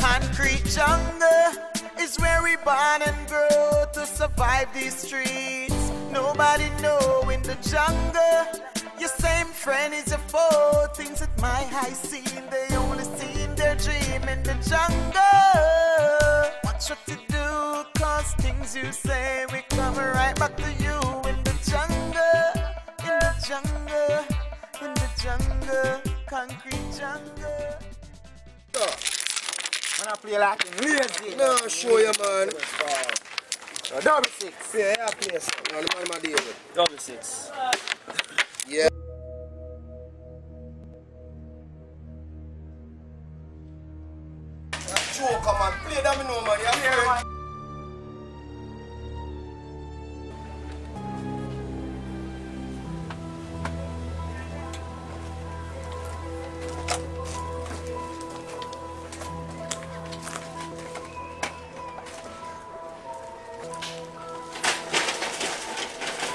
Concrete jungle is where we born and grow to survive these streets. Nobody know in the jungle. Your same friend is your foe. Things that my high seen, they only seen their dream in the jungle. Watch what you do, cause things you say, we come right back to you in the jungle, in the jungle, in the jungle. Concrete jungle. So, when I play like lazy. No, show you, man. Double six. Yeah, I play something. No, the man my deal with. Double six. Yeah. That choke, man. Play that, no, man. You hear it?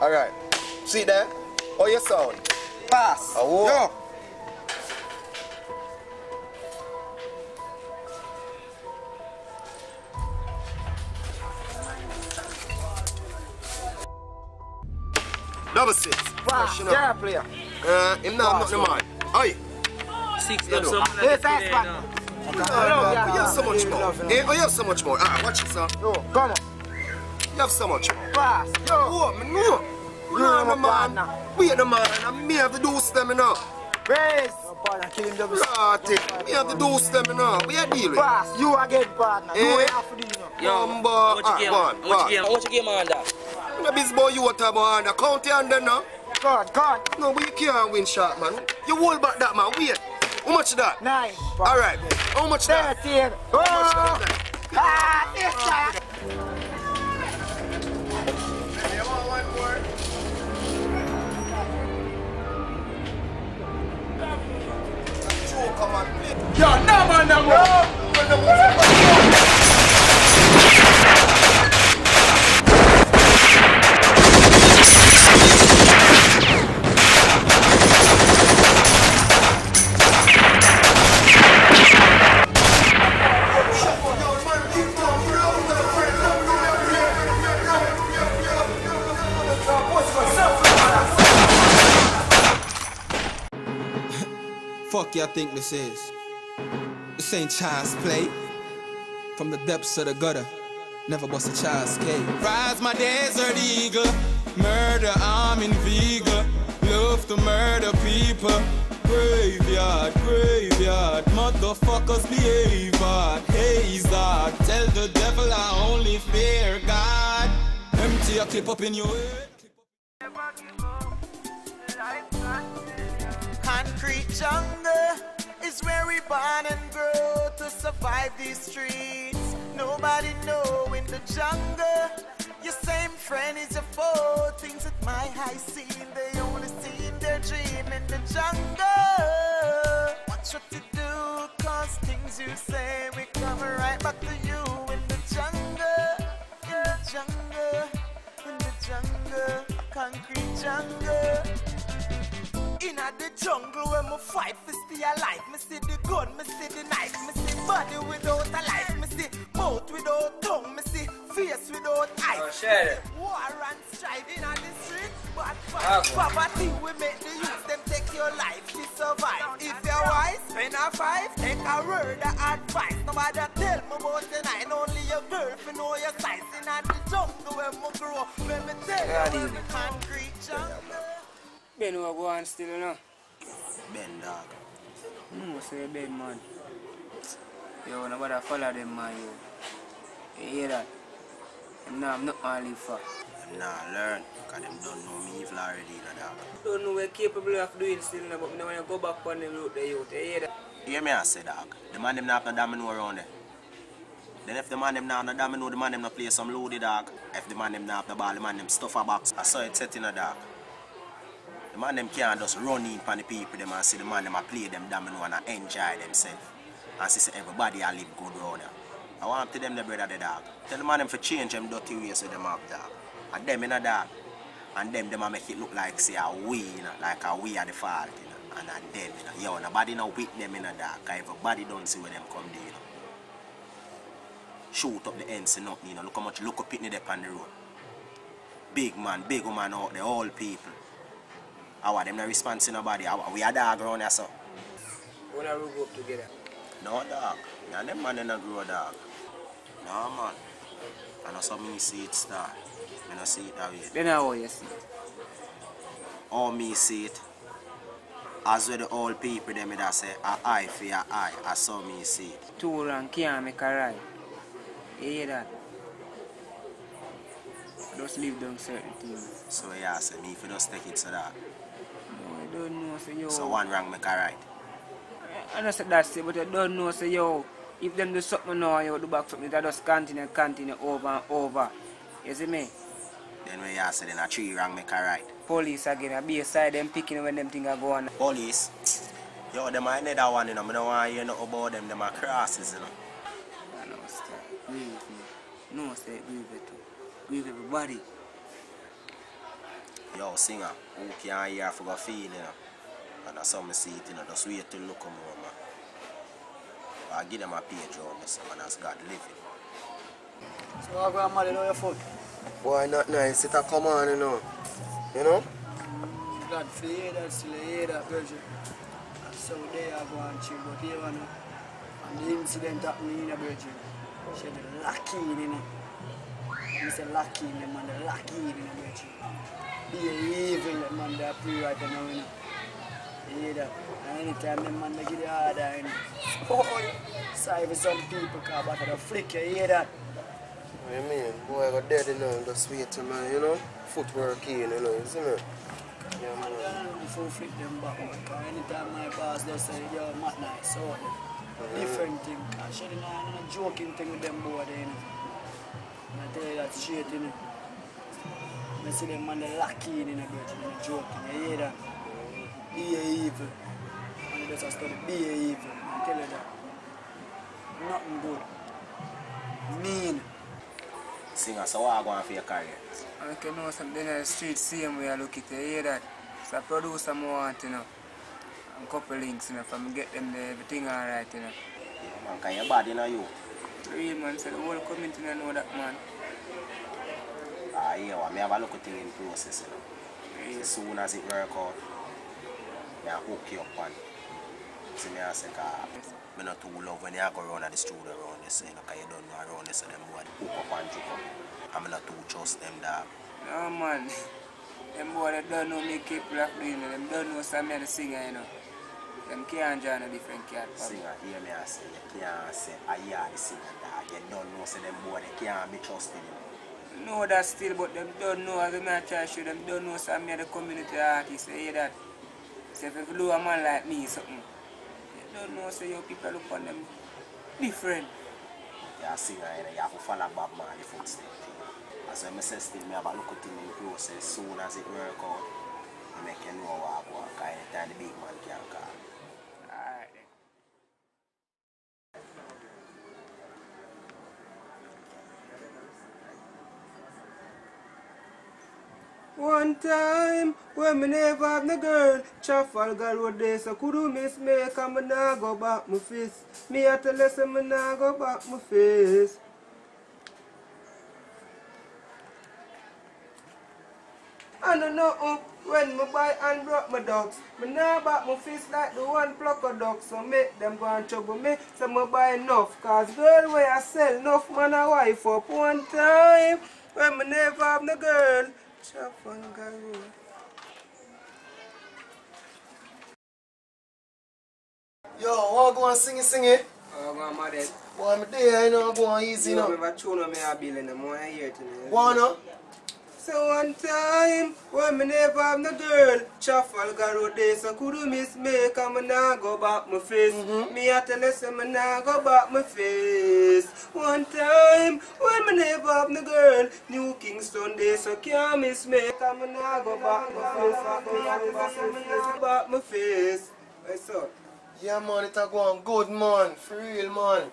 Alright, see there? Oh, your sound. Pass. Oh, yo. Double six. Pass. Yeah, player. Him now, not the man. Oi. Six, you know. Hey, that's back. You have so much more. Hey, you have so much more. Ah, watch this, sir. Yo, come on. You have so much more. Pass. Yo. Oh, man, no. We are the man. We are the man, and me have to do stem enough. Race. Me have to do stem enough. We are dealing. Pass. You again, partner. You have to do enough. Number. What you game under? The biz boy you water under. County under now. God. No, but you can't win shot, man. You hold back that man. Wait. How much that? 9. All right. How much that? 13. How much that? Ah, this shot. Yo, fuck y'all think this is? This ain't child's play. From the depths of the gutter, never bust a child's cave. Rise my desert eagle, murder I'm in Vega. Love to murder people. Graveyard, motherfuckers behave hard. Hazard, tell the devil I only fear God. Empty a clip up in your head. Concrete jungle is where we born and grow to survive these streets. Nobody know in the jungle. Your same friend is your foe. Things that my high seen, they only seen their dream in the jungle. Watch what you do, cause things you say, we come right back to you in the jungle, in the jungle, in the jungle. Concrete jungle. In the jungle where me fight for stay alive. Me see the gun, me see the knife. Me see body without a life. Me see mouth without tongue. Me see face without eyes. Oh, shit. War and strife in the streets. But poverty we make the youth, them take your life to survive. If you're wise, when I five, take a word of advice. Nobody tell me about the night. Only your girl if you know your size. In the jungle where me grow. When me tell you, the concrete jungle. Ben who go on still, you know? Ben, dog. No, say Ben, man. Yo, nobody follow them, man, yo. You hear that? No, I'm not all live for. Nah, learn. Because them don't know me evil already, you know, dog. Don't know we're capable of doing still, you know, but I don't want to go back on them road there, yo. You hear that? You hear me, I say, dog. The man them not going to damn me around there. Then if the man them now on the dam, you know the man them not play some loaded dog. If the man them now have the ball, the man them stuff a box. I saw it setting a dog. The man them can't just run in for the people them and see the man them a play them dam, you know, and enjoy themselves. And see everybody a live good round there. I want to tell them the brother the dog. Tell the man them for change them dirty ways with them have dog. And them in a dog. And them a make it look like say a we, you know, like a we are the fault, you know. And a them, you know. Yo, nobody now with them in a dog. Everybody don't see where them come there, you know. Shoot up the ends and nothing, you know. Look how much look up pitney up on the road. Big man, big woman out there, all people. Our them not respond to nobody. We are dog around here, so. When are we grow up together? No dog. Now them man they not grow dog. No man. I know some me see it start. I don't see it that way. Then how you see it? All me see it. As with the old people them that say a eye for your eye. I saw me see it. Too long can't make a right. You hear that? Just leave them certain things. So yeah, so me if you just take it so that. No, I don't know, so yo. So one wrong make a right. I don't say that, say, but I don't know, so yo. If them do something now, you do back something, that just continue over and over. You see me? Then when you ask, then a tree wrong make a right. Police again, I be aside them picking when them things are going. Police? Yo, them are another one, you know. I don't want to hear nothing about them. Them are crosses, you know. I know, sir. Agree with me. No, sir, agree with you. Agree with everybody. Yo, singer, who can't hear for a feeling, you know. And that's how I see it, you know. Just wait till look come over, man. I give them a page on this, man, as God living. So how grandmother know your food? Boy, not nice. It's a come on, you know. You know? God, for you, that's still here, that version. And so they are going to chill, but here, you know. And the incident happened in the virgin. She had a lucky in it. He said, lucky in the man, the lucky in the virgin. Be evil, the man, they pray right now, you know. You hear that? And anytime them man give the order, you know. Oh, yeah. Sorry for some people, because I got a flick, you hear that? What do you mean? Boy, I got dead, you know, just wait, man, you know? Footwork in, you know, you see me? Yeah, man. I don't know flick them back, because anytime my boss just say, yo, Matt nice, so different thing. I should not know, joking thing with them boy, you know. And I tell you that shit, you know. I see them man, they lock in, you know, joking, you hear that? Be evil. And just study, be evil. I tell you that. Nothing good. Mean. Singer, so what are you going for your career? I can know something in the street, same way I look at it, you hear that? So I produce some more, you know. And couple links, you know, for me get them the, everything alright, you know. Yeah, man, can you bad, you know, you? Real, man, so the whole community you know that, man. Ah, yeah, well, I have a look at it in the process, you know. Yeah. As soon as it work out. I hook you up on it. See, I say, I not too love when you go around at the studio around this, you know, because you don't know around this, so them boys hook up and hook up. I'm not too trust them, dog. No, man. Them boys don't know me keep rap doing, them don't know some of the singer, you know. Them can't join a different cat. Singer, hear me, I say, you can't say, I hear the singer, dog. You don't know, so them boys can't be trusted, you know. No, that's still, but them don't know, as I try to show them, don't know some of the community artists, you hear that? So if you do a man like me something, you don't know, so your people look on them different. Yeah, singer, you have to follow Bob Marley footsteps. As I say, still, I have a look at him in the process. As soon as it works out, I make you know how I work. Anytime the big man can call. Alright then. One time, when me never have no girl, Trafalgar Road there, so could you miss me, come and I go back my face. Me have to listen, me now go back my face. I don't know when me buy and brought my dogs. Me now back my face like the one plucker dogs, so make them go and trouble me, so me buy enough. Cause girl where I sell enough man a wife up. One time, when me never have no girl, Trafalgar Road. Yo, I go and sing it. I go and mad it. Boy, I'm there, you know, I go on easy, you know. I tune on me a bill in the morning here today. Go on, no? So one time, when me never have no girl, Trafalgar Road there, so could you miss me, come and I go back my face. Me I tell you, so me now go back my face. One time, when me never have no girl, New Kingston there, so can't miss me, come and I go back my face. Me I tell you, so me now go back my face. What's up? Yeah man, it's a going good man, for real man.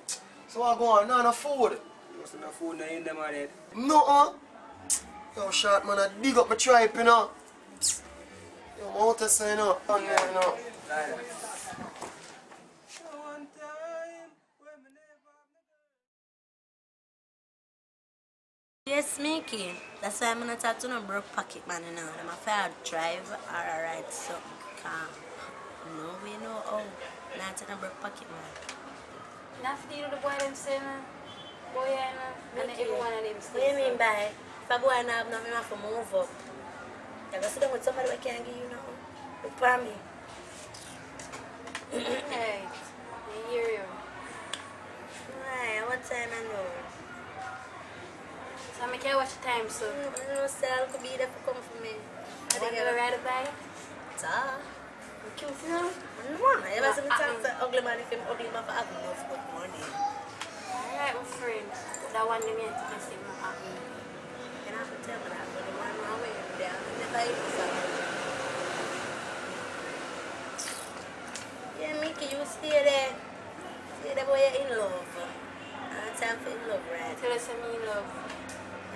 So I go on, no food. What's no food now in them on it? No. Yo, short man, I dig up my tribe, you know. Yo, I'm out of saying, you know. Yes, Mickey. That's why I'm going to talk to no broke pocket man, you know. I'm afraid I'll drive or I ride something calm. No, we know how. Not to no broke pocket man. Nothing to do with the boy them saying, boy, and everyone and them saying. What do you mean by it? If I go and have nothing, I have to move up. I go sit down with somebody that can't give you nothing. Look for me. Alright, I hear you. Why? What time I know? So I can't watch the time, so. I know, sir. I could be there for come for me. I think I ride a bike. It's all. I'm cute, you know? I don't want to. Ever since the time that ugly man, if I'm ugly, I'm not going to have good money. Alright, my friend. That one, I'm going to have to I can tell that, but the one wrong way over there, I'm never even sorry. Yeah, Mickey, you stay there. Stay there, boy, you're in love. I'm time for in love, right? Tell us I'm in love.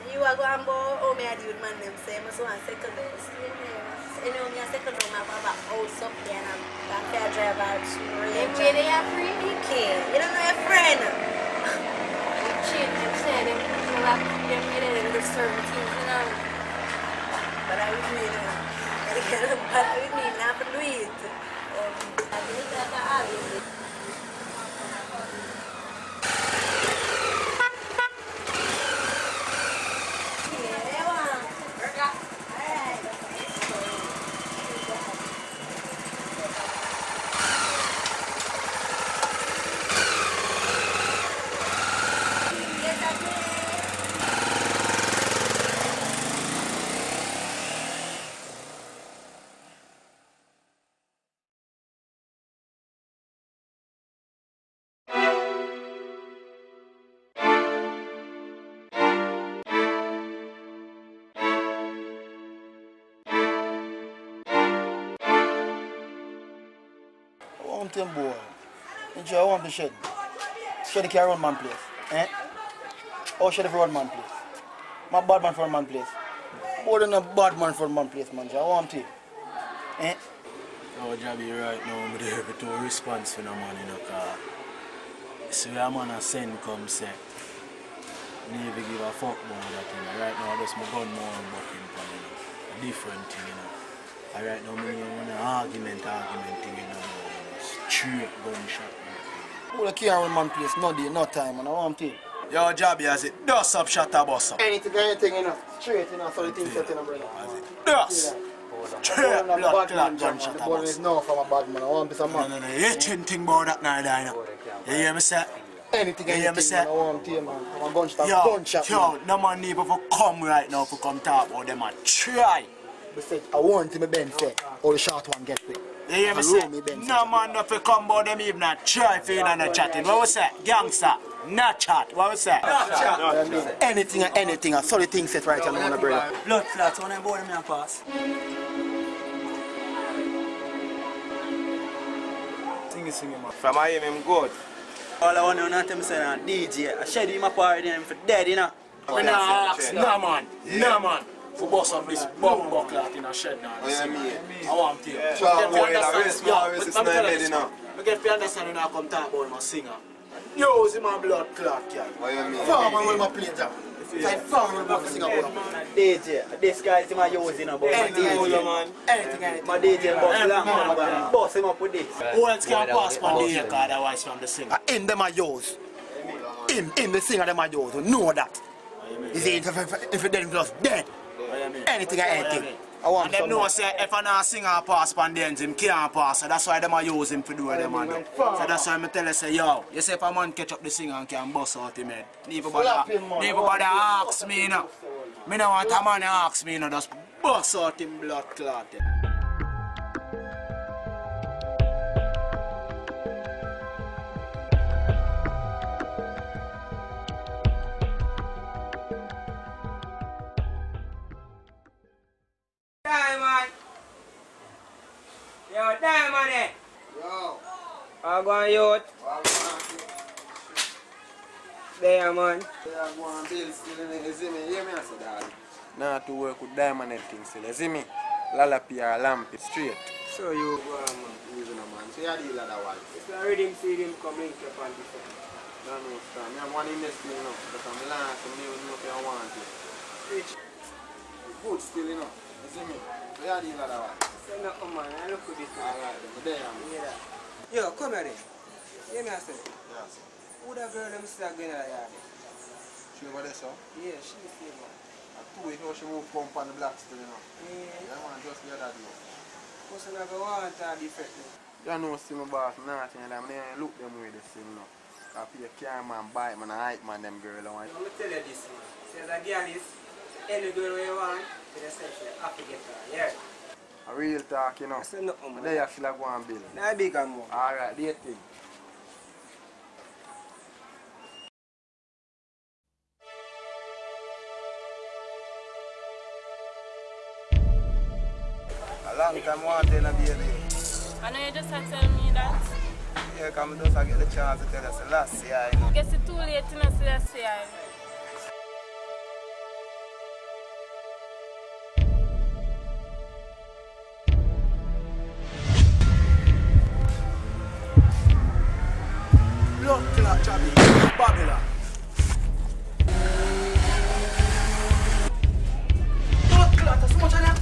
And you are going to go home, I do with my name, say, I must want second there. Stay there. You know, I'm second home, I'm about house up there, and I'm fair driver out to really. They really are free, Mickey. You don't know your friend. You cheat, you said. But I would mean, I have to do it. I do it at the alley. Boy. Enjoy, I want the shed. Shed the car one man place. Eh? Oh, shed for one man place. My bad man for one man place. More than a bad man for one place, man. I want to. Eh? Oh, Jabby, right now, I'm there with no response for no man in the car. So, I'm going to send come set. Never give a fuck more of that thing. Right now, I just my gun more and bucking for you. A different thing, you know. And right now, I'm in an argument thing, you know. True gunshot. Well, I can't man place, no day, no time, and I want to. Your job is it dust up, shut up, bust up. Anything, you know, straight, you know, so the things set in a brother. Dust! Straight, blood, clot, gunshot, bust. There's no from a bad man, I want to be man. No, you shouldn't think about that now, you know. You hear me, sir? Anything, man, I want to, man. I'm a gunshot. Yo, no man need to come right now to come talk about them and try. I want to be Ben set, or the short one get quick. You ever say, no man not for combo them even a try for you and chatting. What was that? Gangster, not chat. What was that? Not chat. Anything, a solid thing set right on the one brother. Blood flats on the board me and pass. Singing, man. From I am good. All I want to know is that I'm DJ. I shed him up already and I'm for dead, you know. No man. For boss of this bomb buckler in a shed now. I want to. I get to understand when I come talk about my singer. Yo, see my blood clot, yeah. What do you mean? Farmer will my play that. Like farmer will my singer about my DJ. This guy is my yours in a box. Anything. My DJ boss long man. Boss him up with this. Who else can pass my DJ card otherwise from the singer? In them are yours. In the singer them are yours. Know that. You see, if you didn't just dead. Anything. I want to know say if I not sing or pass pandemic, him can't pass. So that's why them are use him for do them and do. So that's why I tell you say yo, you say if a man catch up the singer and can bust out him head. Never bother ask me now. Me no want a man to ask me, you know, just bust out him blood clot. Diamond! Yo, Diamond eh? Yo! I go on youth. Diamond. I go on Bill still in the Zimmy. You hear me answer that? Now to work with Diamond and things still. Zimmy, Lalapi or Lampy straight. So you go on man, using a man. So you deal with that one. If you read him, see him coming to your panty. No, no, sir. I want him to still enough. Because I'm lying to me, you know if I want it. Rich. Good still enough. See me? Where are you going to say no, come on, I look at this. Alright, I'm there. Yo, come here. Hear me, I said. Yes. Who the girl them still going to yard? She over there, sir? Yeah, she is here, man. At 2 weeks, how she moved from the black still, you know? Yeah. I want to just hear that, you know. Because I go on to the effect, you know? You know, see my boss, nothing, and I'm there, look them way, this thing, you know? I feel a car man, bike man, and hype man, them girl, you know? I'm going to tell you this, man. Say that girl is any girl where you want. Yeah. A real talk, you know. I said nothing, man. They feel like one bill. Now big and more. Alright, they think. A long time wanting a baby. I know you just had to tell me that. Yeah, come just get the chance to tell us the last year. I guess it's too late to see last year. Babylon. Don't clutter so much of that.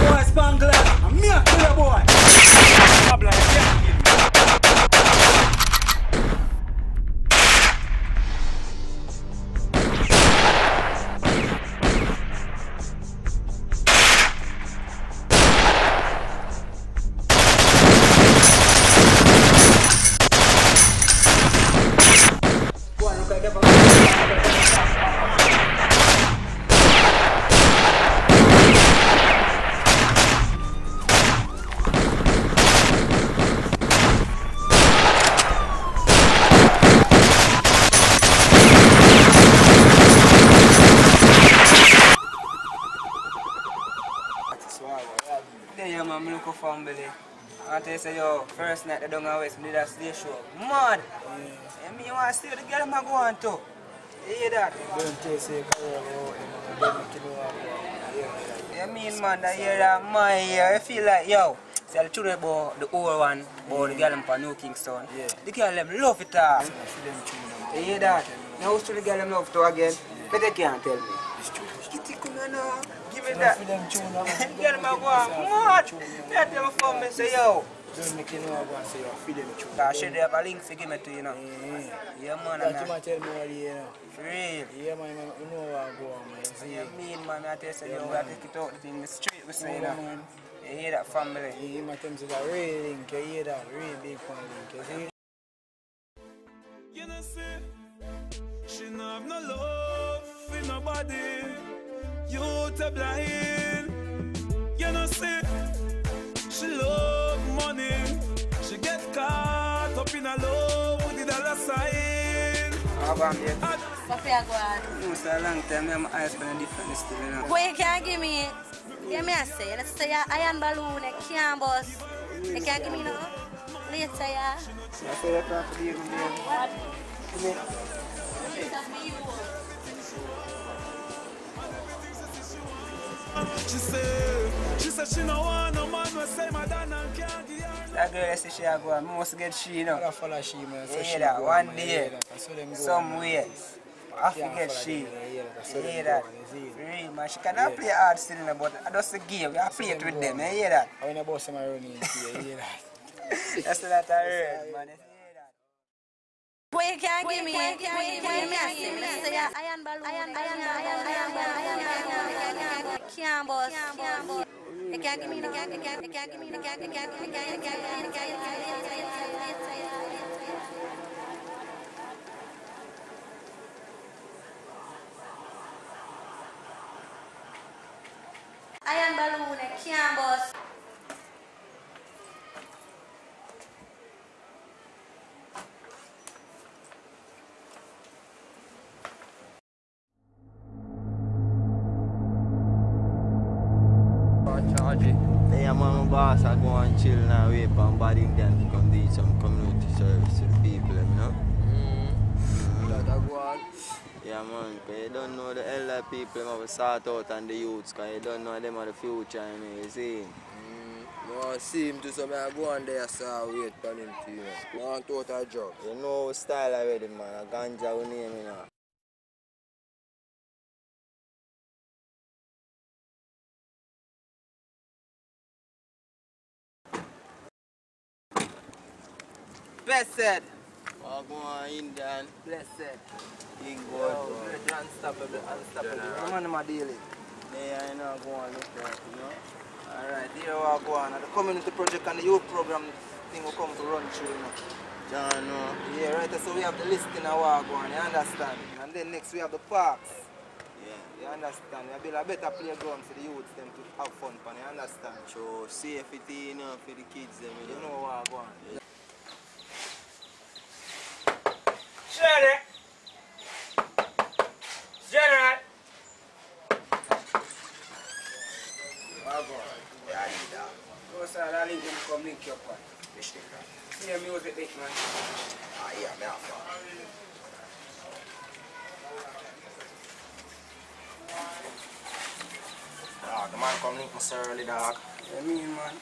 Boy, Spangler, I'm here to the boy. Babylon, first night they don't go west, me that stay show. Mad! And me want to stay with the girl I go on to. You hear that? You mean man, that hear that my ear, you feel like yo, tell the children about the old one, about the girl in New Kingston. Yeah. The girl them love it all. You hear that? Now who's to the girl them love to again? But they can't tell me. It's true. Give me that. Girl I go on, mad! That them phone me say yo. Don't make you know I want to say you feed them too. I should have a link for give me to you know. Yeah man. That you might tell me already, you know. For real? Yeah man, you know what I go on man. So you mean man, I tell you, we have to take it out the thing, the street we say you know. You hear that family? Yeah, my terms is a real link, you hear that? Real big family link, you know say, she don't have no love for nobody. You to blind. You know say, she love money, she get caught up in a love with the dollar sign. How about me? Mafia Gang. No, it's a long time, I'm eyes been different still, you know. Boy, you can't give me, give me a say, let's say your iron balloon, a canvas, you can't give me no? Later, yeah. I feel like I'm forgiving you. What? Give me. She said she no want no man will say my dad and can't get her. That girl I say she a go, must get she, you know. I follow she, man. So she that one day, somewhere, I forget she. You hear that? Real man, she cannot play hard still, you know, but I just give, I play it with them, you hear that? I win a boss in my running, you hear that? That's what I heard, man. Boy, can't give me, boy, can't give me. Say a iron balloon, iron balloon. Can't boss. They can't give me, they can't give me. Can't balloon, it can't bust. Yeah, my boss, I go and chill now, wait for body then come do some community service to the people, you know? Yeah, man, because you don't know the elder people them have to sort out and the youths, because you don't know them are the future, you know, you see? No, see him do something, I go on there, so I wait for him to, you know. Want total job. You know style already, man, a ganja we name, you know. Blessed. Well, go on, Indian. Blessed. Big God. Unstoppable, unstoppable. Come on, my daily. Yeah, I know, go on, look at you know. Alright, here we go on. The community project and the youth program thing will come to run through, you know. John, no. Yeah, right, so we have the listing and we go on, you understand? And then next we have the parks. Yeah. You understand? We build a better playground for the youths them to have fun, you understand? So, safety, you know, for the kids, them, you know what go on. Yeah. General! Go, sir, I'll leave him come link your part. See the music, big man. Ah, yeah, I'm out. Dog, the man come link me, sir, early, dog. Yeah, me, man.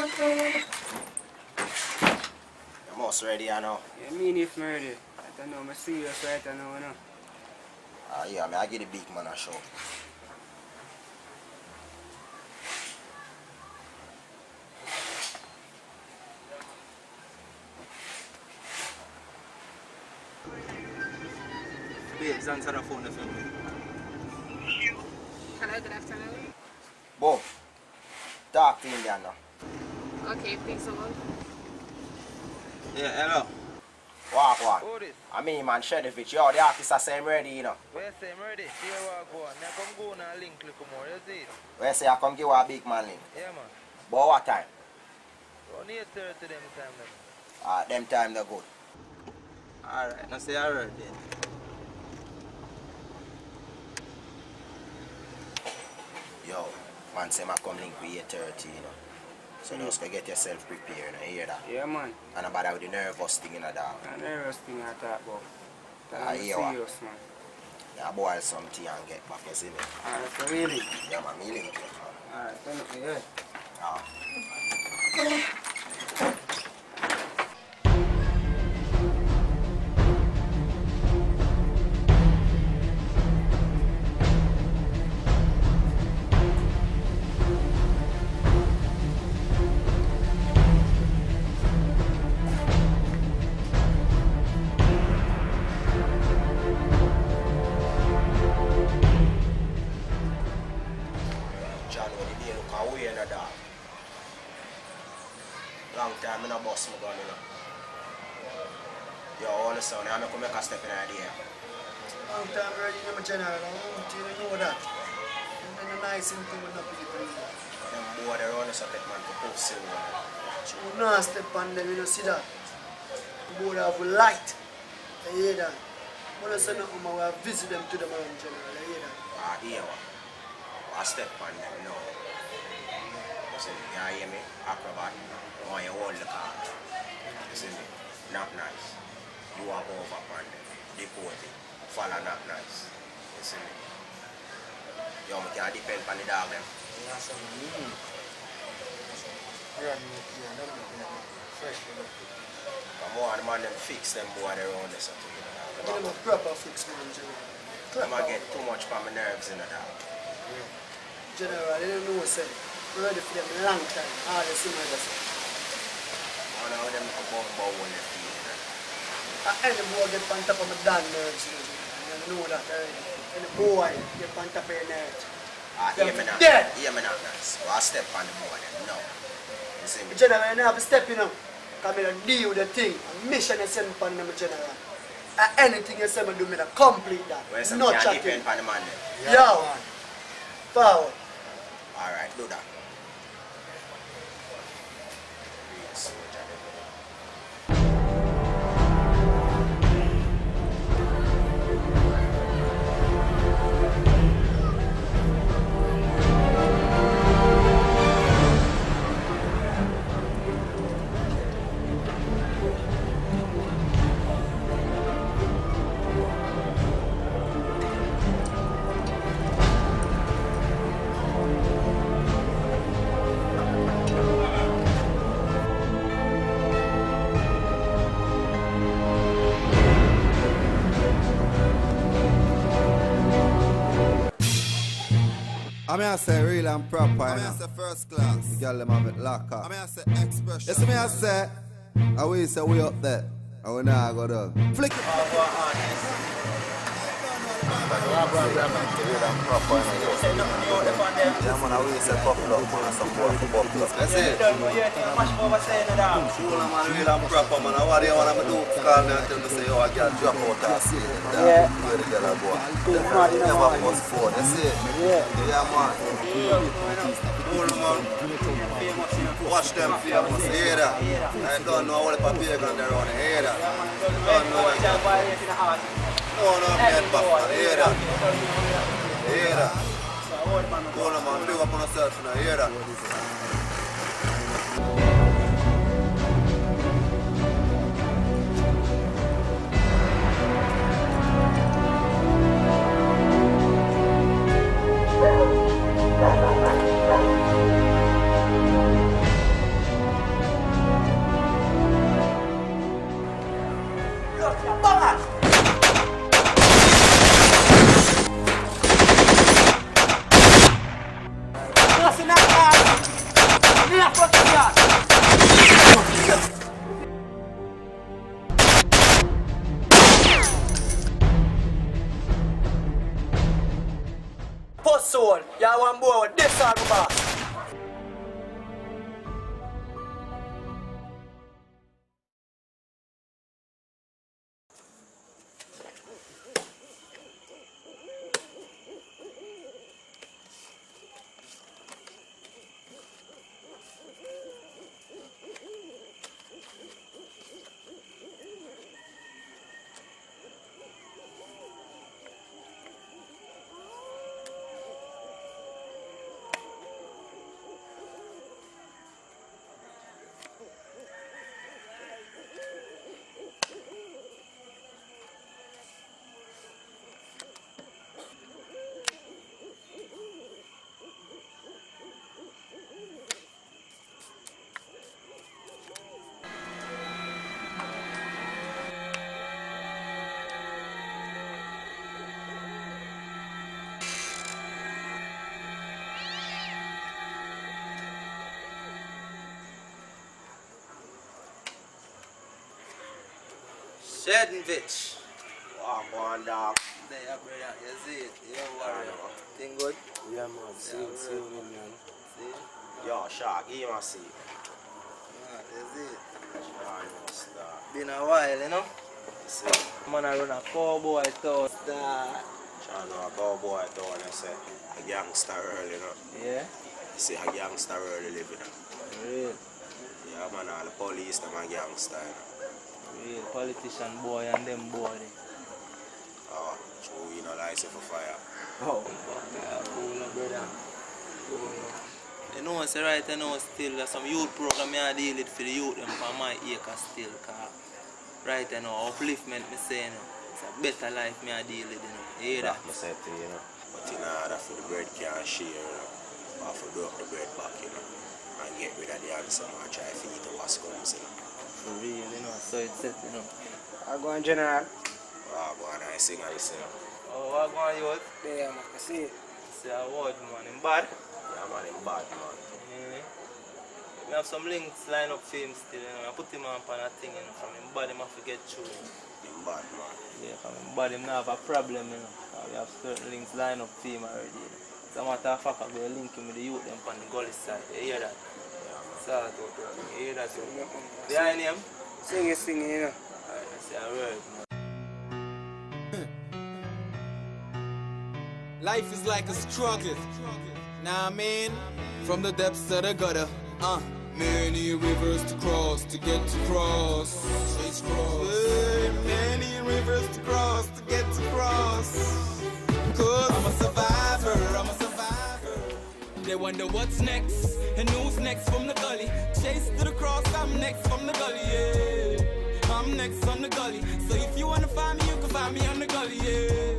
Okay. Most ready, I know. You mean if I'm ready? I don't know, I'm serious right now, no? Yeah, I get a big man a show. Babes, answer the phone if you want. Hello, good afternoon. Bo, talk to Indian now. Okay, please hold. Yeah, hello. Walk, walk. Who this? I mean, man, Sheriff, it's yo, the officer say I'm ready, you know. Where say I'm ready? Here walk, walk. Now come go now link, look more, you see it? Where say I come give a big man link? Yeah, man. But what time? Around 8:30 them time, then. Ah, them time they're good. Alright, now say alright then. Yo, man say I come link with 8:30, you know. So just to get yourself prepared, you hear that? Yeah, man. And about that with the nervous thing in the dog. The nervous thing I talk about. I hear what? Serious, man. Now boil some tea and get back, you see me? Alright, so really? Yeah, man, me link it. Alright, turn it to you. Ah. And then you know, see that. The board have light. You hear that? When I say nothing, I will visit them to the man in general. You hear that? Ah, hear what? I step on them, you know. You see me? You hear me? Acrobat. When you hold the car. You see me? Not nice. You walk over upon them. Deported. Follow not nice. You see me? You can't depend on the dog them. That's what I mean. Come on, the man them fix them boy around this or two. Give them a proper fix, man, General. I'ma get too much for my nerves in the dog. Yeah. General, they don't know what's up. We're ready for them a long time. All the same other stuff. I don't know how them come about when they're feeling that. Any boy get on top of my damn nerves, you know that already. Any boy get on top of your nerves. Hear me now, guys. I'll step on the board then, no. You see me? General, you don't have to step, you know. Come here and deal with the thing. A mission is sent upon them, General. anything you say me do, me to complete that. Well, so not chatting. Depend on the man then. Yeah, man. Forward. Alright, do that. I mean I say real and proper. I mean I say first class. The girl them have it lock up. I mean I say expression. You see me I say, I will say we up there. I will now go down. Flick it. Watch them famous, hear that? I don't know what the papier gun they're on, hear that? Don't know what they're Shedenvich. Wow, man, dog. There, brother. You see it? You worry. Thing good? Yeah, man. See you, man. See? Yo, Shark, give him a seat. Yeah, you see it? Shark, no star. Been a while, you know? You see? Man, I run a cowboy town, star. Shark, no, a cowboy town, you see? A gangster early, you know? Yeah? You see, a gangster early living, you know? Really? Yeah, man, all the police, them a gangster, you know? Real politician boy and them boy. Oh, so we no light for fire. Oh, no brother. You know, it's right now still some youth program I deal with for the youth and for my acre still. Right now, upliftment me say, you know, it's a better life me I deal with, you know. You hear that? You know. But you know, that for the bread can't share, you know. Or for broke the bread back, you know. And get rid of the answer and try to eat the what's comes, you know. For real, you know, so it's it, you know. I go on general. Wow, boy, I sing at this, you know. Oh, I go on youth? Yeah, man, I see it. See a word, man, in bad? Yeah, man, in bad, man. Yeah. We have some links line up for him still, you know. I put him on a thing, you know, from him bad, him have to get through. In bad, man. Yeah, from him bad, him not have a problem, you know. We have certain links line up for him already, you know. As a matter of fact, I go link him with the youth, them on the gully side, you hear that? Start to hear that. Behind him, singing, you know. I say a word, man. Life is like a struggle, nah, I mean, from the depths of the gutter. Many rivers to cross to get to cross. Chase Cross. Many rivers to cross to get to cross. 'Cause I'm a survivor, I'm a survivor. They wonder what's next and who's next from the gully. Chase to the cross, I'm next from the gully, yeah. I'm next on the gully. So if you wanna find me, you can find me on the gully, yeah.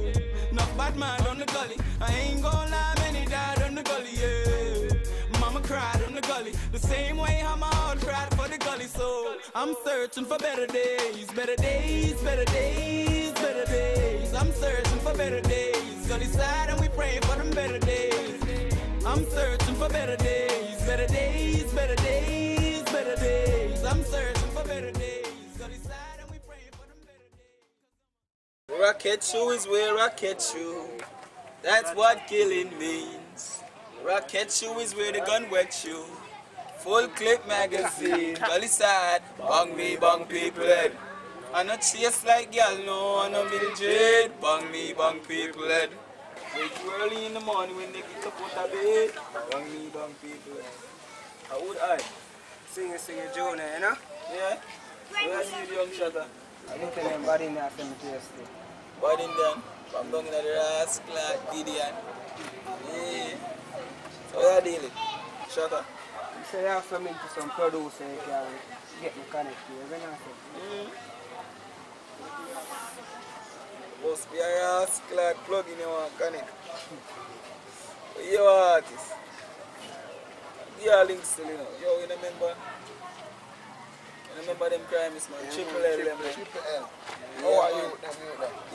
Not bad man on the gully. I ain't gonna lie, many died on the gully, yeah. Mama cried on the gully, the same way how my heart cried for the gully. So I'm searching for better days, better days, better days, better days. I'm searching for better days, gully side, and we pray for them better days. I'm searching for better days, better days, better days, better days. I'm searching for better days, gully side, and we pray for them better days. Where I catch you is where I catch you. That's what killing means. Where I catch you is where the gun wet you. Full clip magazine, gully side, bang me, bang people head. I no chase like y'all, no, I no middle jade, bang me, bang people head. Wake you early in the morning when they get up out of bed, bang me, bang people head. How would I? Sing a Jonah, you know? Yeah? Where are you, young shatter? I don't tell them, body in there, I'm thirsty. Body in there? I'm down in the rascal, Gideon. Yeah. So how do you deal it? Shatter? You say you have some into some produce and you can get mechanic to you, you know? Must be a rascal plug in your mechanic. You are artist. You are links still, you know. Yo, you remember? Remember them crimes, man. Triple L, them. Triple L. How are you?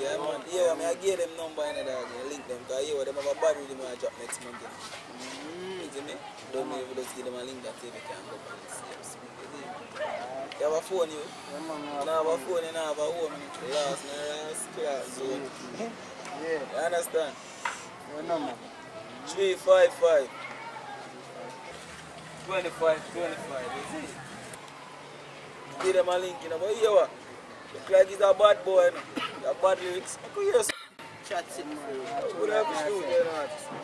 Yeah, man. Yeah, I gave them number in the dog. Link them. Because you them have a bad rhythm I drop next month. You see me? Don't me just give them a link that they can go back and see them speak. You have a phone, you? You have a phone, you have a home. Last night, so. You understand? What number? 355. 2525, is it? Give them a link, you know, but you know what? Look like he's a bad boy, you know? A bad lyrics. I could hear some chats in my room. I would have to shoot, you know.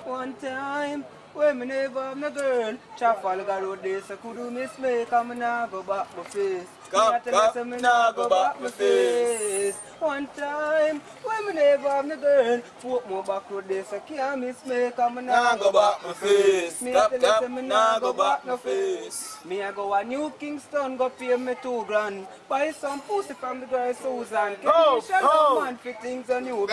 One time, when I never have my girl, Trafalgar Road days, I could do miss me, come and I go back my face. Come, now go back my face. One time, when I never have my girl, walk more back road days, I can't miss me, come and I go back my face. Now go back my face. Me I go a New Kingston, go pay me 2 grand. Buy some pussy from the girl Susan. Get me shut up man for things on you.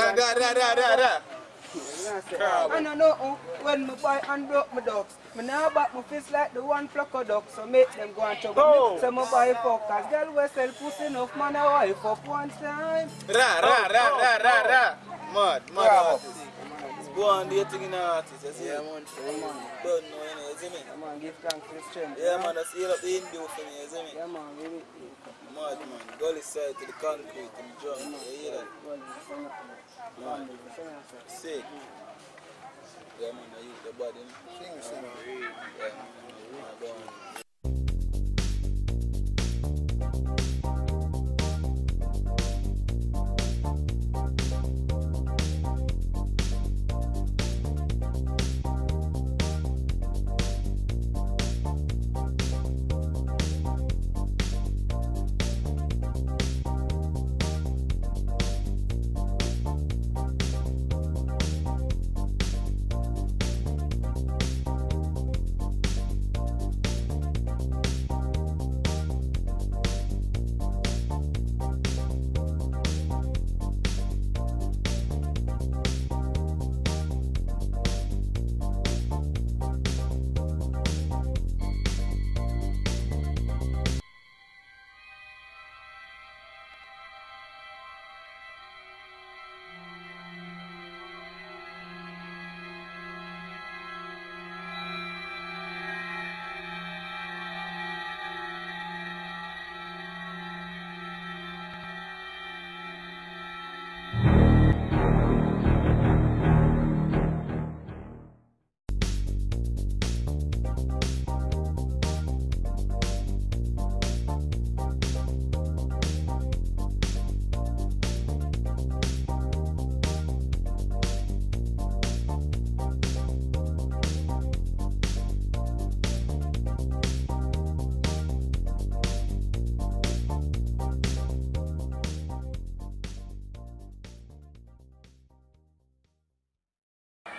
And I know when my boy unbroke my dogs, I now back my fist like the one flock of dogs, so make them go and chug me. So my boy fuck, cause girl we sell pussy enough, man a wife up one time. Mad artist. Go on dating in an artist, you see? Yeah, man. Don't know, you know, you see me? Yeah, man, give thanks for the strength. Yeah, man, that's heal up the Hindu for me, you see me? Yeah, man, give it. Mad, man. Gully side to the concrete, to the jungle, you hear that? Man. Sick. Yeah, man, I use the body. Sing. Yeah, man, go on.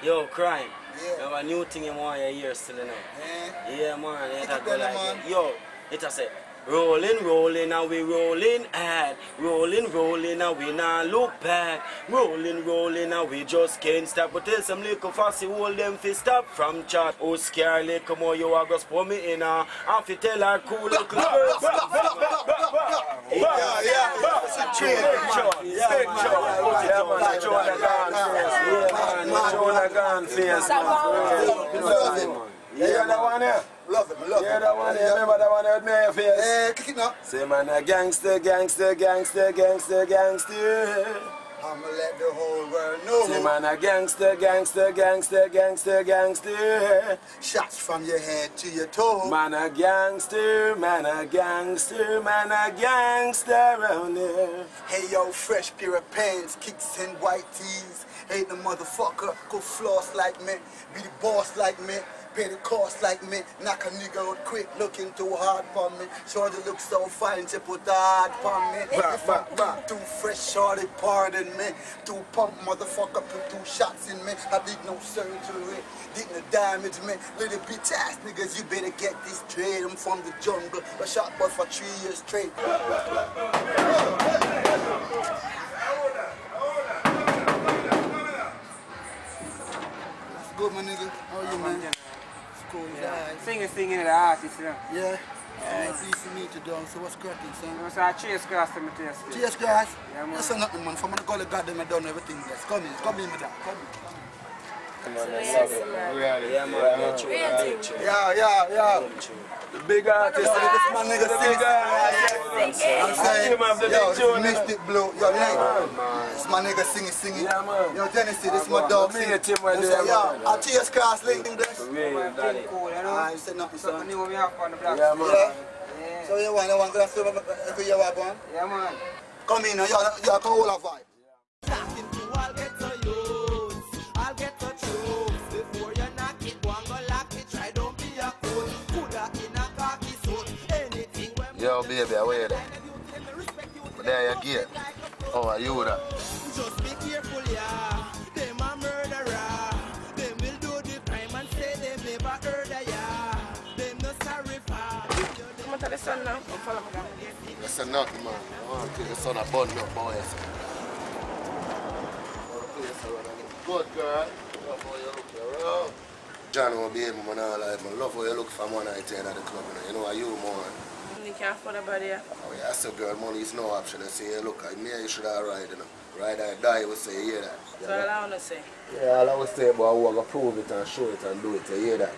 Yo, crime. Yeah. I have a new thing in my ear still now. Yeah, yeah man. Yo, it's a say, rolling, rolling, and we rolling hard. Rolling, rolling, and we not look back. Rolling, rolling, and we just can't stop. But tell some little fussy hold them fi stop from chat. Oh, scary, come on, you are going to pour me in her. And fi tell her cool little girl. Yeah. I'm gonna let the whole world know. Say man a gangster, gangster, gangster, gangster, gangster. Shots from your head to your toe. Man a gangster, man a gangster, man a gangster around there. Hey yo, fresh pair of pants, kicks and white tees. Ain't no motherfucker, go floss like me, be the boss like me. Pay the cost like me, knock a nigga out quick, looking too hard for me. Shorty look so fine, she put hard for me. If I'm too fresh, shorty, pardon me. Too pump, motherfucker, put two shots in me. I did no surgery, did no damage me. Little bitch ass niggas, you better get this trade. I'm from the jungle, I shot boy for 3 years straight. That's good, my nigga. How are you, man? Yeah. Thing in the artist, you know. Yeah. Nice to meet you, dog. So what's cracking, son? No, so I Chase Cross to me taste. Chase Cross? Yeah, man. That's nothing, man. From the golly goddamn, I done everything. Yes. Come in, madam. Come in. Yeah. The big artist, this man nigga, the big artist. I'm saying, yo, Mystic Blue, yo, man. This man nigga singing. Yo, Tennessee, this my dog singing. I Chase Cross, link him this. I said nothing, son. Yeah, man. So you want to go to your wife, man? Yeah, man. Come in, y'all can hold a vibe. Yo, baby, I wear that. But there you get. Oh, are you that? Just be careful, yeah. Them a murderer. Them will do the crime and say they never heard of ya. Them no sorry for. Come on, tell the son now. Don't follow me down. That's enough, man. I want to take the son a bun up, boy. Good girl. Love how you look, girl. John will be able to life. I love how you look for one night at the club. You know, are you, man? You can't afford a body. Oh, yeah, so girl, money is no option. I say, look, me and you should have ride, you know. Ride or die, you will say, you hear that. So all I want to say? Yeah, all I want to say, but I want to prove it and show it and do it, you hear that.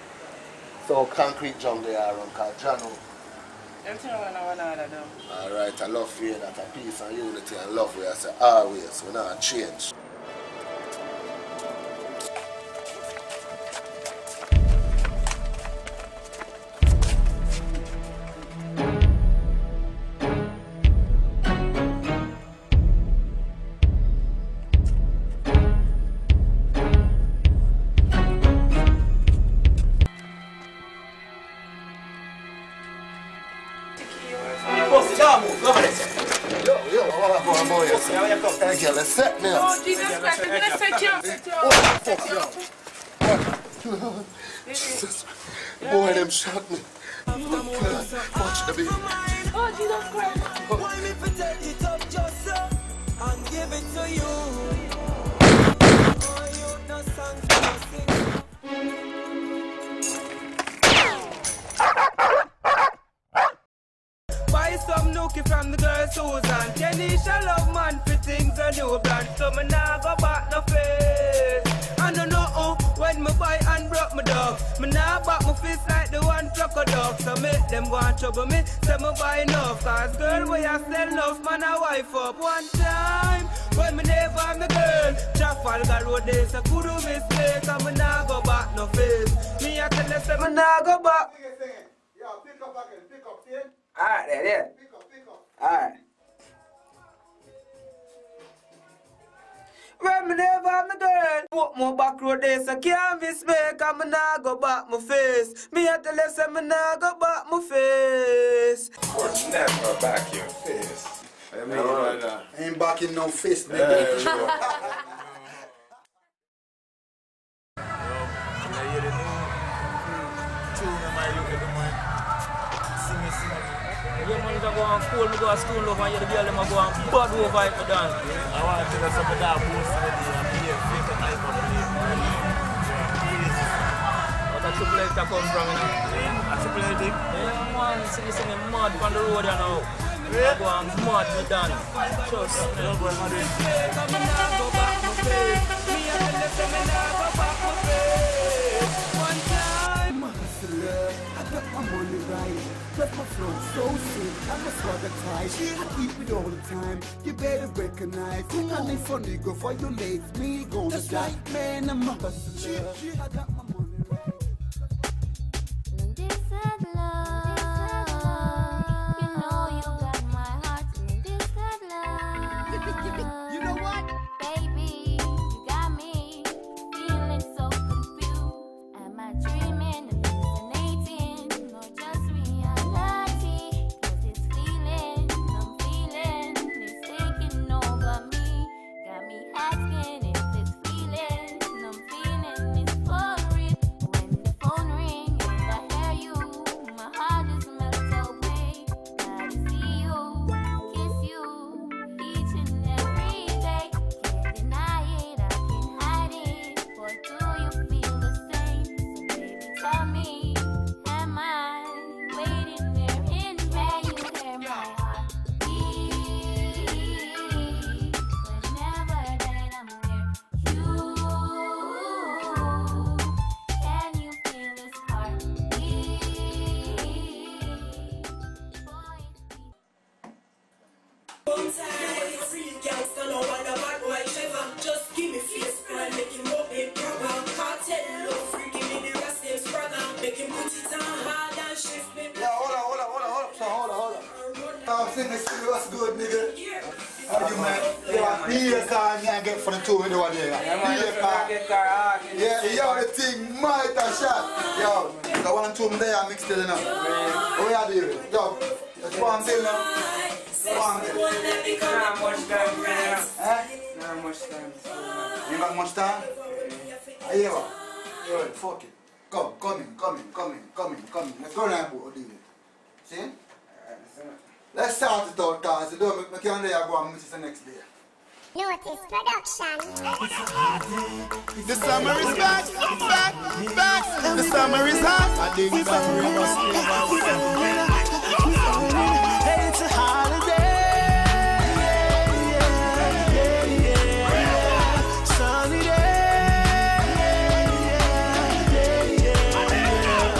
So Concrete Jungle they are on called Jano. Everything I want to do. All right, I love you, that a peace and unity and love we I say, always, we not change. Shot me. Oh God, watch the beat. Oh Jesus Christ. Why me protect it up just so and give it to you? Oh, you no songs to sing. Buy some nookie from the girl Susan. Kenisha love man for things a new brand. So me nah go back no face. I don't know when my boy and broke my dog. Me nah back my fist like the one trucker dog. So make them go and trouble me, say my boy enough. Cause girl, we have sell love, man a wife up. One time, when me never had my girl, Trafalgar Road days, I could do mistake. And me nah go back no face. Me a tell you, say me nah go back. Sing it. Yo, pick up again, pick up, see? Alright, there. Pick up. Alright. When me never have my girl, walk my back road days, I can't be spake, and me nah go back my face. Me at the left, and me nah go back my face. We're never back your face. I mean, ain't back in no face, baby. Yeah, man, you go on school, me go on stone love, and you the girl, them go on bad over it, me dance. I want to tell you something that most of the day, I'm here, fake and I'm not playing. What a triple X that comes from, you know? Yeah, a triple X? Yeah, man, see me singing mad on the road, you know. I go on mad, me dance. Trust me. I'm going mad with you. I'm not going back, my face. Me and the left, I'm not going back, my face. One time. I got my money right. But my flow so sick, I'm a swagger type. I keep it all the time, you better recognize. I'm a funny girl for your legs, me gonna that's die. Right. Man, I'm a hustler. I got my money right. This at love, you know you got my heart. This at love, you know what? Baby, you got me feeling so confused. Am I dreaming? The summer is back, back, back. The summer is hot. I think it's a holiday. Sunny day. Holiday. Sunny day.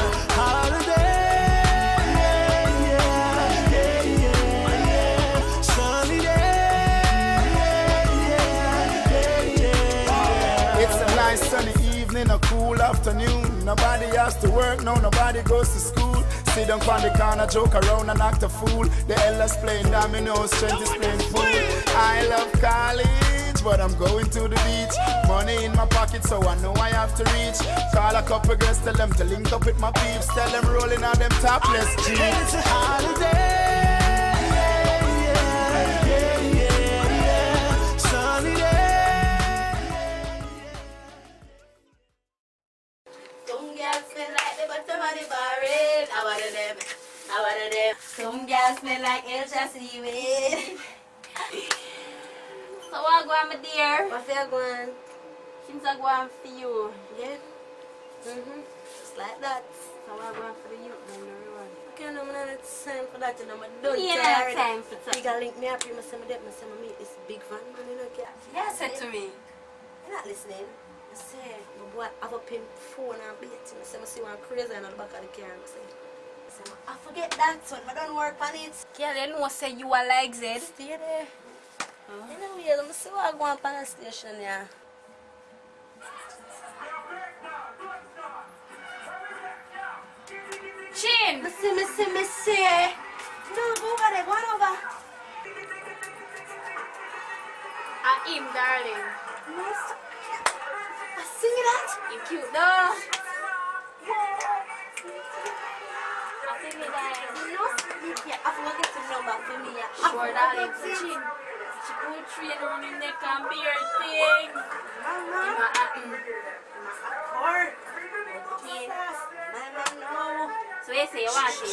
Sunny evening, a cool afternoon. Nobody has to work, no, nobody goes to school. Sit down on the corner, joke around and act a fool. The elders playing dominoes, strength is playing pool. I love college, but I'm going to the beach. Money in my pocket, so I know I have to reach. Call a couple girls, tell them to link up with my peeps. Tell them rolling on them topless jeans. It's a holiday. Some girls smell like Elsa seaweed. So what going, my dear? What's your going? Things are going for you, yeah? Mm-hmm. Just like that. So what going for the youth and everyone? Okay, no, I'm not time for that, you know, I'm done. You know, time for that. You gotta link me up, you must say, I meet this big van, man, you know, yeah. Yeah, said to me. You're not listening. I said, my boy, I have a pimp phone and beat him. I said, I see one crazy on the back of the car, I said. I forget that one, I don't work on it. Yeah, they know say you are like Zed. Stay there. Oh. Anyway, let me see what I go on the station, yeah. Chin! Me see. No, go over there, go on over. Ah, him, darling. Nice. I sing that? You cute, though. You know, yeah, I forgot the number for me. Yeah. Sure, darling. She could train on the neck and beard thing. Of course. My man, no. soyeseye wakhe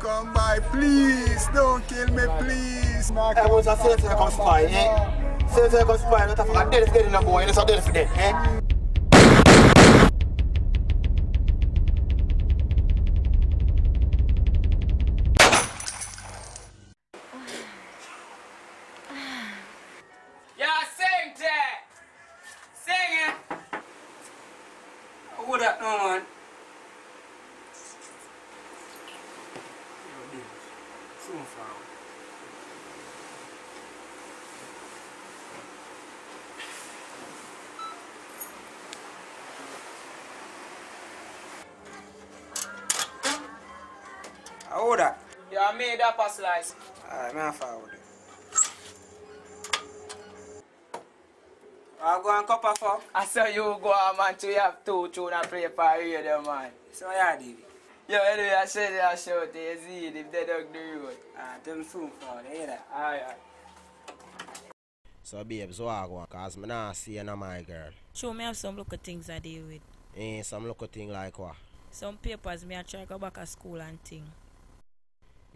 come by, please don't kill me, please. I was a self second spy, eh? Self second spy, not a dead is dead in the boy, and it's a dead for dead, eh? Slice. Alright, man, forward. I go and copper for. I saw you go on, man, to have two tune and play for you, there, man. So, yeah, did yo, anyway, I said they are short, they see if they don't do it. Ah, them soon for later. Alright. So, babe, so I go, because I'm not seeing my girl. Show me have some local things I deal with. Eh, some local thing like what? Some papers, me I try to go back to school and thing.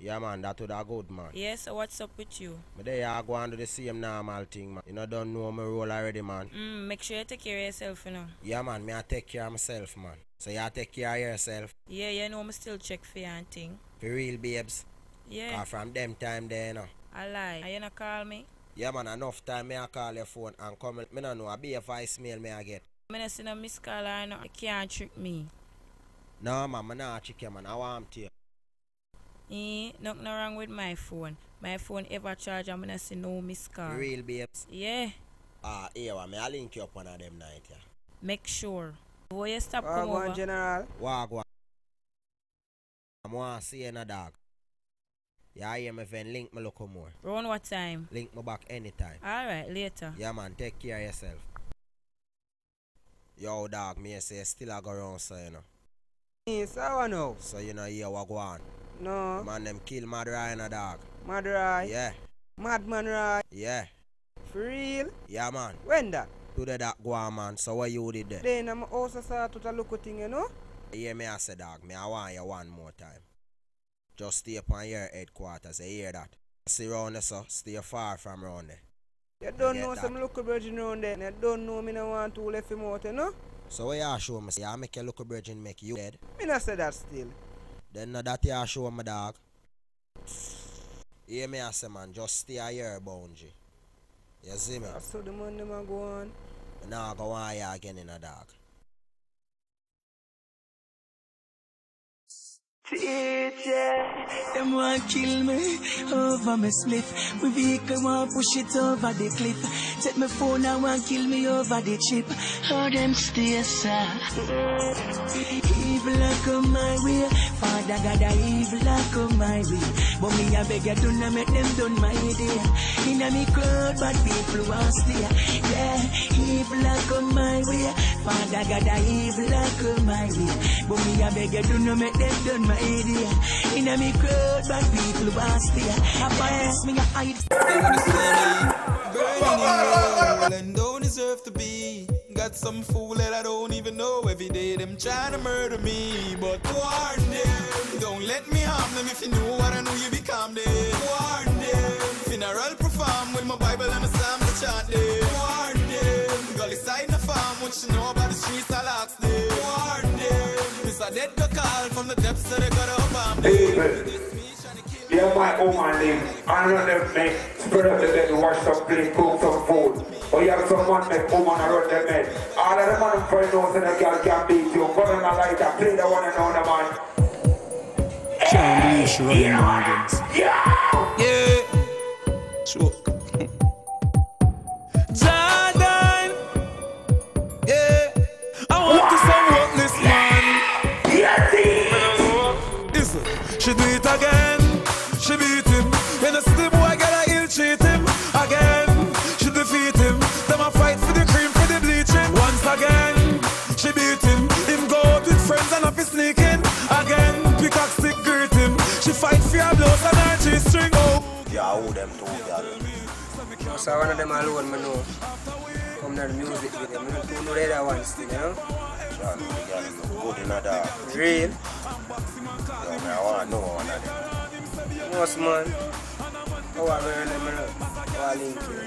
Yeah, man, that would a good, man. Yes, so what's up with you? But there I go and do the same normal thing, man. You know, don't know my role already, man. Make sure you take care of yourself, you know. Yeah, man, me I take care of myself, man. So you take care of yourself. Yeah, you know, I still check for you and thing. For real, babes? Yeah. From them time there, you know. I lie. Are you not call me? Yeah, man, enough time me I call your phone and come. Me no know, I be a voicemail me I get. Me no see no miss call, you know. You can't trick me. No, man, me not trick you, man. I want to you. Nothing wrong with my phone. My phone ever charge and I see no missed call. Real babes? Yeah. Here, I link you up one of them night, yeah. Make sure. Before you stop come over. Wagwan, General. Wagwan. I'm going to see you, dog. Yeah, I hear my friend. Link me look more. Round what time? Link me back anytime. Alright, later. Yeah, man. Take care of yourself. Yo, dog, me say still I go around, so you know. So, know. So, you know, here, Wagwan. No. Man, them kill Mad Rai and a dog. Mad Rai? Yeah. Madman Rai? Yeah. For real? Yeah, man. When that? Today that go on, man. So what you did there? Then I'm also start to look at thing, you know? Yeah, me I say, dog. Me I want you one more time. Just stay upon your headquarters. You hear that? See round there, so stay far from round there. You don't know that. Some local virgin round there. You don't know me no want to left him out, you know? So what you show me? I make a local virgin make you dead? Me not say that still. Then that you show me, dog. Hear me, I say, man, just stay here, Boungy. You see me? I saw the money, man, go on. Now go on here again, in a dog. Them want kill me over my slip. We vehicle want push it over the cliff. Take my phone and want kill me over the chip. How them stay, sir? Evil a come my way. Father God, a evil a come my way. But me a beg you do not make them done my day. In a me crowd, but people want stay. Yeah, evil a come my way. Father God, a evil a come my way. But me a beg you do not make them done my day. In a me crowd, but people want stay. I bias me a hide. Burning don't deserve to be. Got some fool that I don't even know. Every day them trying to murder me, but warn them. Don't let me harm them. If you know what I know, you become them. Warn them. Funeral perform with my Bible and my Psalms to chant them. Warn them. Girl inside the farm, what you know about the streets, I'll ask them. Warn them. It's a dead call from the depths of the gutter of bomb. They're my woman name. I run them men, spread up the dead, wash some plate, cook some food. Or you have some man make woman and run them men. All of them on for knows and a girl can beat you. Come in my light and play the one and another man. Can't be running around. Yeah! Yeah! Sure. Jordan! Yeah! I want to some work this man. Yes, he! Listen, she do it again. She beat him, and the city boy gotta ill treat him again. She defeat him, them a fight for the cream, for the bleaching. Once again, she beat him. Him go out with friends and up his sneaking again. Pickaxe stick greet him. She fight for her blows and her G string. Oh, yeah, who them two girl? So one of them alone, me know. Come to the music with them, me don't know the other ones, you know. John, the girl is good in a dark. Real? Yeah, I wanna know one of them. Most man, how I learn them up, how I link to them.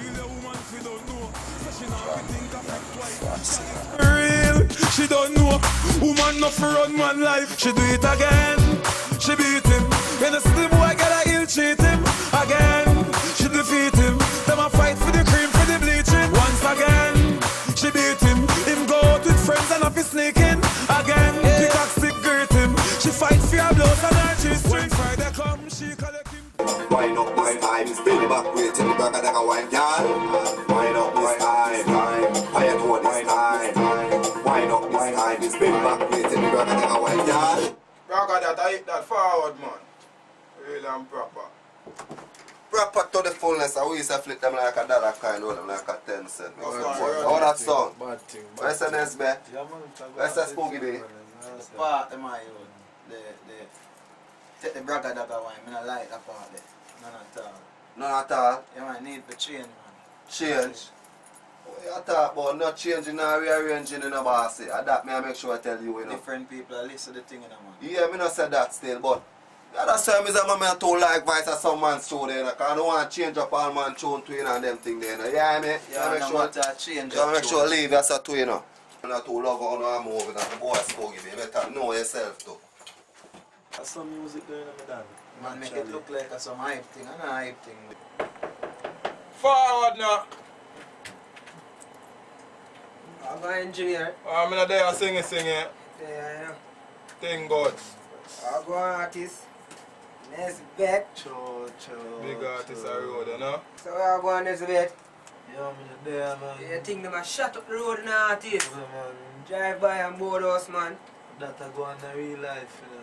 Real, she don't know, woman not for run man life. She do it again, she beat him. When the city boy gotta ill treat him again, she defeat him. Them a fight for the cream, for the bleaching. Once again, she beat him. Him go out with friends and up his sneaking again. Pickaxe stick greet him. She fight for her blows and her cheese string. Wine up my time, spin the back way till the back of the wine, y'all. Wine up my time, I had one this time. Wine up my time, spin the back way till the back of the wine, y'all. Braga that, I hit that forward, man. Real and proper. Proper to the fullness, I used to flip them like a dollar coin, hold them like a 10 cent. All that song. Where's the Nesbeth? Where's the Spooky Day? The part of my own. Take the Braga that wine, I don't like that part there. None at all. None at all? Yeah man, need to change man. Change? What you talk about? Not changing or rearranging in the boss. That me I make sure I tell you, you know. Different people are listening to the thing in the man. Yeah, me not say that still, but that's why I don't like vice of some man's show there, because I don't want to change up all man's tune to you and them thing there, you know. Yeah, me? Yeah, I make sure I change up. You make sure I leave that's a to you know. I'm not too love on our movie and the boys go give you. You better know yourself too. That's some music there in the dance. Man, make it look like some hype thing, and a hype thing. Forward now! I'm an engineer. I'm not there singing. Yeah. Thank God. I'm an artist. Nesbeth. Big artist on the road, you know? So I'm going Nesbeth. Yeah, I'm not there, man. Yeah, think them a shut up the road and artist. Yeah, man. Drive by and board us, man. That I go on in real life, you know.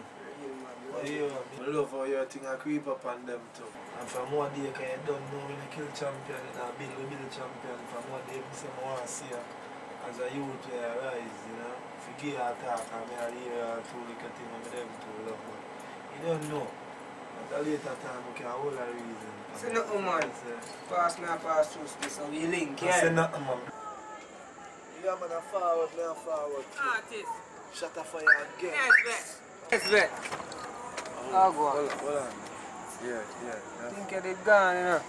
Yeah, I love how your thing I creep up on them too. And from one day, because you don't know when you kill champion and build champion, from one day, I want to see her as a youth player rise, you know. Forget her talk and I hear her too, like a thing, and them too, love her. You don't know. At a later time, I can hold her reason. Say nothing, man. Pass me a pass through space and we link, yeah? Say nothing, man. Yeah, man, I'm forward, man, forward. Artist. Shut up for you again. Yes, bet. I'll go on. Yeah. Think of it gone, you know.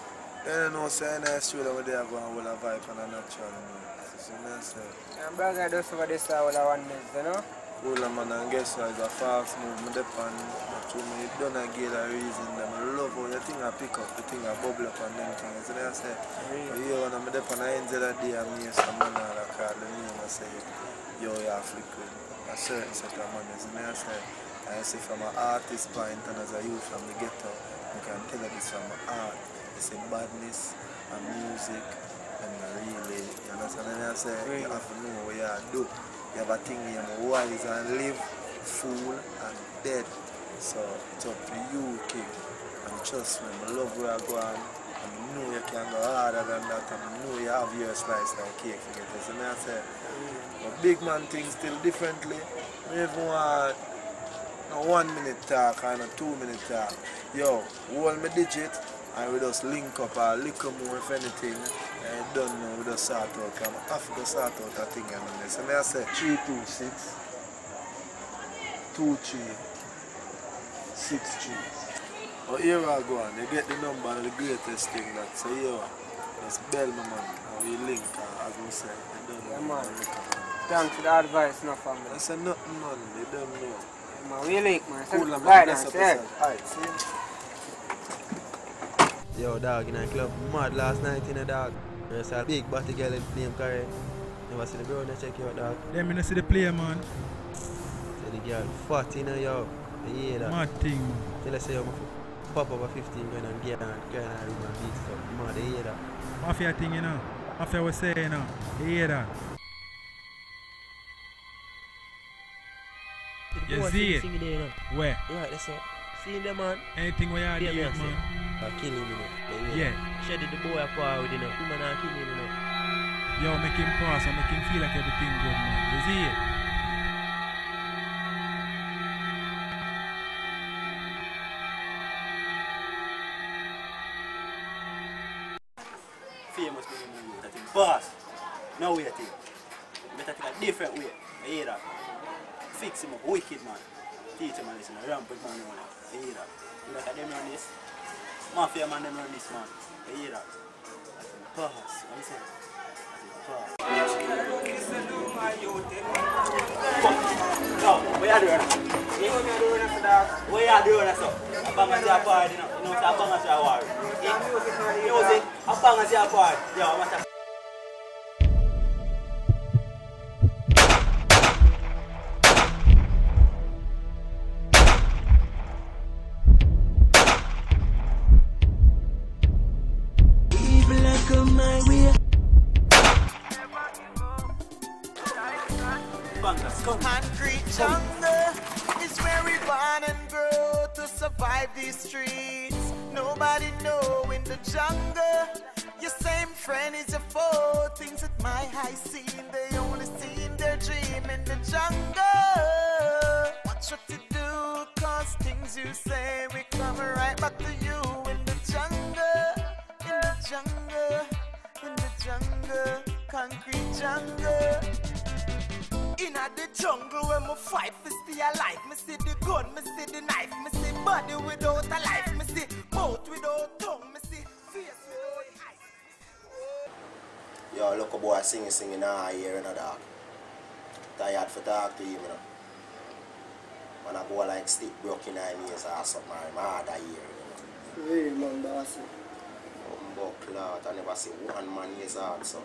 Yeah, no, say in Australia where they are going with a vibe and a natural, you know. It's a nice thing. I'm bragging just over this hour, one minute, you know. Well, man, I guess it's a fast movement, and it don't get a reason. I love how the thing I pick up, the thing I bubble up and them things, you know what I'm saying? Really? Yeah, when I'm there on the end of the day, I'm here, some man on the card, and I say, yo, you're a flick with a certain set of money, you know what I'm saying? I I say from an artist point, and as a youth from the ghetto, you can tell that it's from art. It's a badness and music and really, you understand what I say? Really? You have to know what you are do. You have a thing in the wise and live, fool and dead. So it's up to you, kid. And trust me, I love where I go and I know you can go harder than that, and I know you have your slice like cake, you get it. So I say, but big man things still differently. Everyone, no 1 minute talk and a 2 minute talk. Yo, hold me digit and we just link up a little more if anything. I don't know, we just sort out. I'm half to sort out a thing. So I say 326 2363. Oh, here I go on, you get the number of the greatest thing that say, yo, that's Bell, my man. How you link, as we say, you don't know. Yeah, man. Thanks for the advice, no family. I said nothing, man, they don't know. Man, we link, man. Cool, man. Bless up. Alright, see? Yo, dog, in a club, mad last night in a dog. There's a big body girl in the flame carry. Never see the girl, they check you out, dog. Let me not see the player, man. So the girl, fat, you know, yo. You hear that? Mad thing. Tell us, yo, pop over 15 going and get on going and room and beat stuff. You know, they hear that. Mafia thing, you know. Mafia was saying, you know. They hear that. You see it? There, you know. Where? Yeah, that's all. See them, man. Anything where you are doing, man. I kill him, you know. Yeah. Shedded the boy apart with, you know. Woman, I kill him, you know. Yo, make him pass and make him feel like everything good, man. You see it? Famous people that is boss. No way to take. Better take a different way. I hear that. Fix him up, wicked man. Teach him a lesson, rampant man. I hear that. You look at them on this. Mafia man, them on this man. I hear that. That is boss. What you say? That is boss. What you doing? Bangers are party now. You know what bangers are war. Music, bangers are party. Yo, I'm at a... Concrete Jungle is where we born and grow to survive these streets. Nobody know in the jungle. Your same friend is your foe. Things that my high seen, they only see in their dream in the jungle. Watch what you do, cause things you say, we come right back to you in the jungle. In the jungle, in the jungle, concrete jungle. In the jungle where my fight to stay alive. Me see the gun, me see the knife, me see body without a life, me see mouth without tongue, me see face without eyes. Yo, look a boy singing now here in the dark. Tired for talk to him, you know. When I go like stick broken in my ears or something, I'm hard to hear, you know. Really, man, that's it. Oh, my God, I never see one man ears hard, so.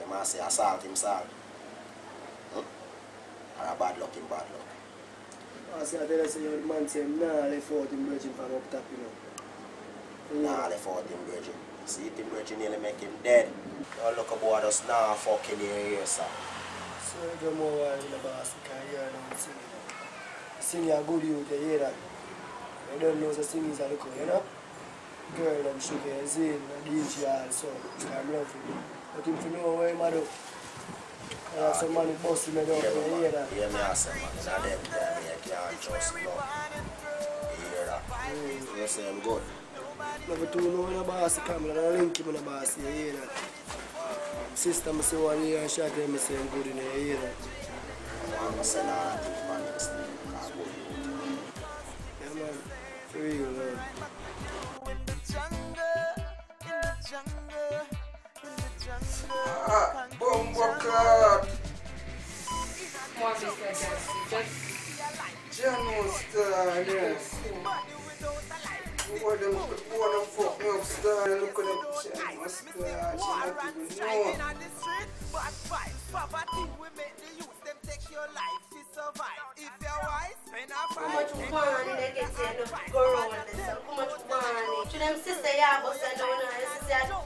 The man say assault himself. Or a bad luck in bad luck. I said, I tell you, the man said, nah, left out him virgin from up top, you know. Nah, left out him virgin. See, him virgin nearly make him dead. Now look at boy just nah fucking here, sir. So you don't know why in the boss, you can hear them singing. Singing a good youth, you hear that. You don't know the singers are looking, you know. Girl, them sugar, Zane, DJ, and so. I'm love for him. But him to know where him are though. Some money busting me down from here. Yeah, man, I say, man, it's not them that make you just love. You hear that? You say I'm good. Never too know when a boss comes, and I link him in a boss, you hear that? Sister, I say 1 year and shot him, I say I'm good in here, you hear that? I'm going to say all that thing, man, next thing, I'm good. Yeah, man, for real, man. In the jungle, in the jungle, in the jungle. Bumbaclad! More business, just... General star, yes. Boy, them poor don't fuck me up, star. Look at them, general star. She not even know. How much money they get to go around themselves? How much money? To them sister, yeah, but I don't know.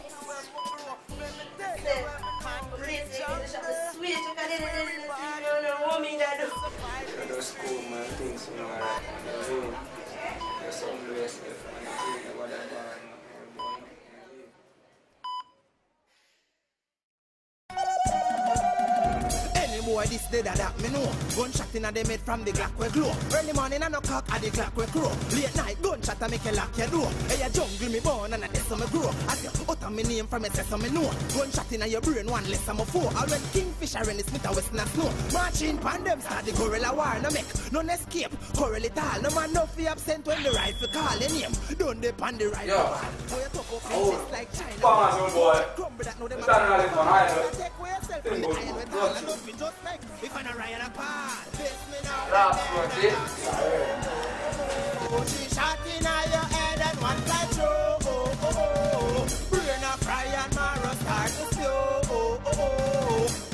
Those cool man things, you know, like the room. There's some place left and you think about that bar. Boy, this day that me know. Gunshot inna they made from the Glock we glow. Early morning I no cock at the Glock we crow. Late night gunshot I make you lock your door. Hey, a jungle me born and a death so me grow. As you utter me name from a death so me know. Gunshot inna your brain one less than me four. I when Kingfisher and the Smith a Western snow. Marching pan them start the gorilla war. No make, no escape, correlate all. No man no fee absent when the rifle call your name. Don't depend the rifle ball. Boy, you talk up fences like China. Crumble that no them a take away yourself from the iron with all and nothing just. If I'm a Ryan apart, this minute, she shot in your head and one fly through. Bring up Ryan Mara start to slow.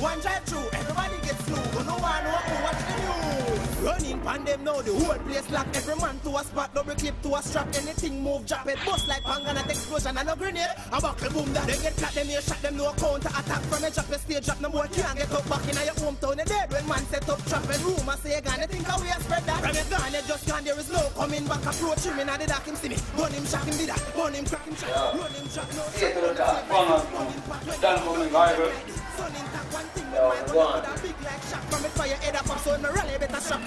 One drive through, everybody gets slow. No one who watch the news. Running pan them now, the whole place locked. Every man to a spot, double clip to a strap. Anything move, drop it, bust like bang and an explosion and a grenade. A buckle boom that. They get flat, them here shot, them no counter attack. From a drop, a stage drop, no more can't get up back in your hometown. They dead when man set up trap and room. I say again, they think how we have spread that. From your gun, they just gone, there is no coming back. Approach him in the dark, him see me. Gun him, shot him, did that. Gun him, crack him, shot. Run him, shot, no. See to the dark, corner. Stand for me, Bible. Sun intact, one thing with my gun. Big like shot from a fire, head up, so in my rally better shot.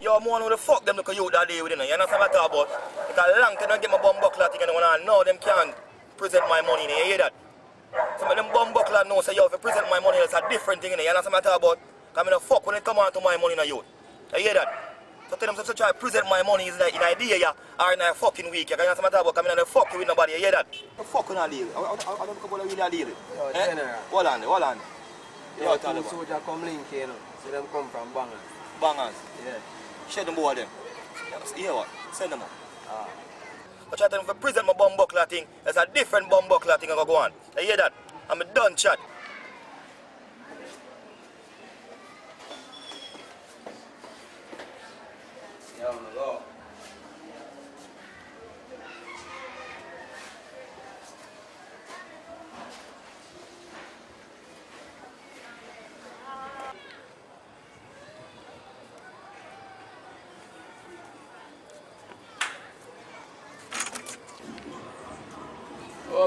Yo, man, who the fuck them look at you that day with, you know? You understand what I'm talking about? Because long time I don't get my bum buckler thing and I know them can't present my money, you hear that? Some of them bum buckler know, say, yo, if you present my money, that's a different thing, you know? You understand what I'm talking about? Because I mean, the fuck when it come on to my money, you know? You hear that? So tell them to try to present my money is like in a day, yeah, or in a fucking week, yeah, because you understand what I'm talking about? Because I mean, I fuck with nobody, you hear that? The fuck when I leave? I don't think I'm going to really leave. Hold on, hold on. Yeah, two soldiers come link here, you know. So them come from Bangers. Bangers? Yeah. Share them both of them. Hear what? Send them up. Ah. I try to tell them to present my bum buckler thing. There's a different bum buckler thing I go on. You hear that? I'm a done chat. Yeah, I'm gonna go.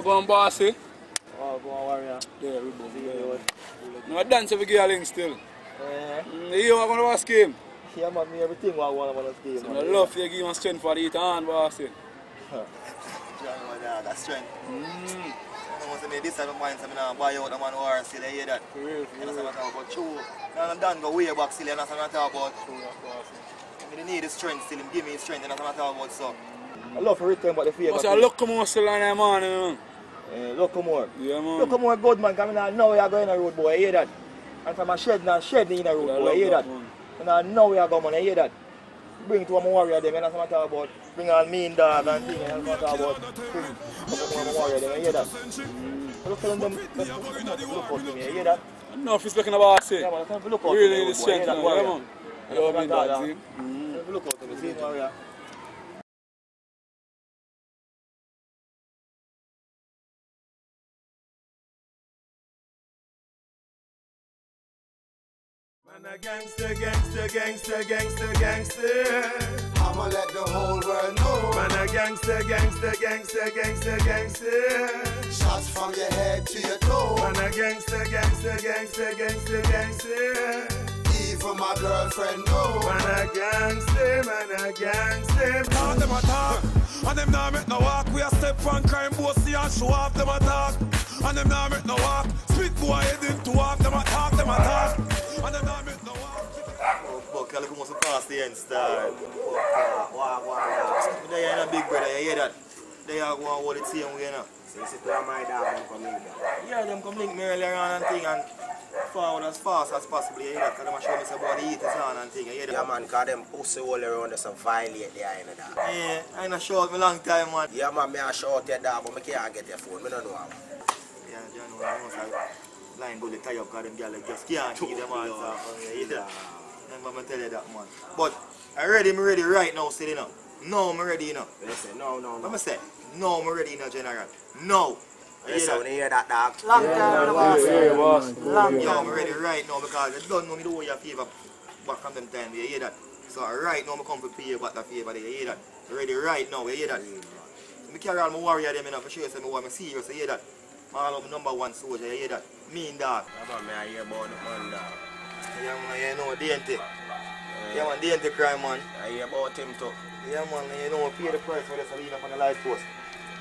Born bossy. Oh, born warrior. Yeah, we both. No, I dance every girl still. Yeah. You want to watch game? Yeah, man, me everything I want to watch game. So I love you give strength for the hand, bossy. John, that's strength. I must make this type of mind, so I'm not buy out the man who are silly, you hear that? For real, for real. That's what I'm talking about. True. I'm done go way back silly, that's what I'm talking about. True, that's bossy. I need the strength still, give me strength, that's what I'm talking about, so. I love everything but the fear. But I look more still on that morning, man. Yeah, look more. Yeah, man. Look more good, man. Because I know we are going on the road, boy. I hear that. And from a shed, now shed in the road, boy. I hear that. And I know we are going, man. I hear that. Bring to a warrior, them. That's what I'm talking about. Bring on mean dog and thing. That's what I'm talking about. Bring to a warrior, them. I hear that. Look for them. Look for them. I hear that. Enough is looking about us. Yeah, man. Look out. Really, the strength, man. Yeah, man. You mean that, see? Look out, them. See, warrior. And a gangster, gangster, gangster, gangster, gangster. I'ma let the whole world know. And a gangster, gangster, gangster, gangster, gangster. Shots from your head to your toe. And a gangster, gangster, gangster, gangster, gangster. Even my girlfriend know. And a gangster, man, a gangster. Now them attack, and them now make no walk. We a step on crime, bossy and show off them attack. And them now make no walk. Spit boy heading to walk. Them attack, them attack. Oh fuck, I look almost past the end star. Wow. They ain't a big brother, you hear that? They are going all the same way now. So you sit down my dog and come link. Yeah, them come link me earlier on and thing and forward as fast as possible, you hear that? Because them show me some body heat is on and thing, you hear that? Yeah man, because them pussy all around us and violate the iron dog. Yeah, I ain't short me long time man. Yeah man, me a short your dog but me can't get your phone, me don't know how. Yeah, John, I know. line go the tie up because them girls like just can't give them answer. Yeah. I'm going to tell you that, man. But I'm ready right now, still, you know. No, I'm ready, you know. No. I'm say, no, I'm ready, you know, general. No. You hear that, dog? Long time, boss. Long time. I'm ready right now because I don't know me do your favor back from them time. You hear that? So right now, I come to pay you back the favor. You hear that? Ready right now, you hear that? I carry all my warrior them, you know, for sure. I'm serious, you hear that? All of my number one soldier, you hear that? Mean dog. I hear about the man, dog. Yeah, man, you know, DNT. Yeah, man, DNT crime, man. I hear about him, too. Yeah, man, you know, pay the price for this arena on the light post.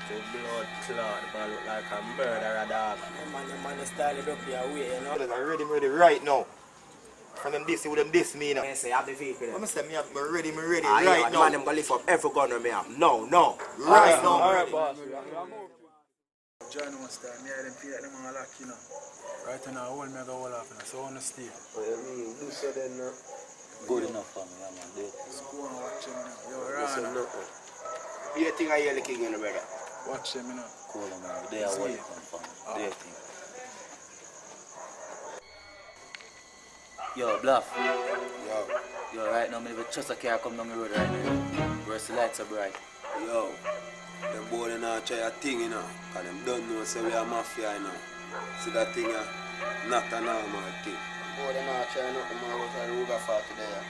The blood clot, man, look like a murderer, dog. Yeah, man, they style it up their way, you know. I'm ready right now. From them this, with them this, me, you know. I say, I have the vehicle. I'm ready right now. Man, I'm going to lift up every gun on me. No. Right now, all right, boss. John was there, me and them people, them all lock, you know. Right now, I hold me, I go hold off, you know, so I want to stay. What do you mean? Do so then, no? Good enough for me, man. Just go and watch him, you know. You're on, no. Be a thing I hear the king, you know, brother. Watch him, you know. Cool, man. They are welcome for me. They think. Yo, Bluff. Yo, right now, maybe just a car come down the road right now. Where's the lights are bright. Yo. Them boys they not try a thing, you know, because them don't know say we are mafia, you know. See that thing, not a normal thing. Boy, they not try nothing, man, what a ruga for today,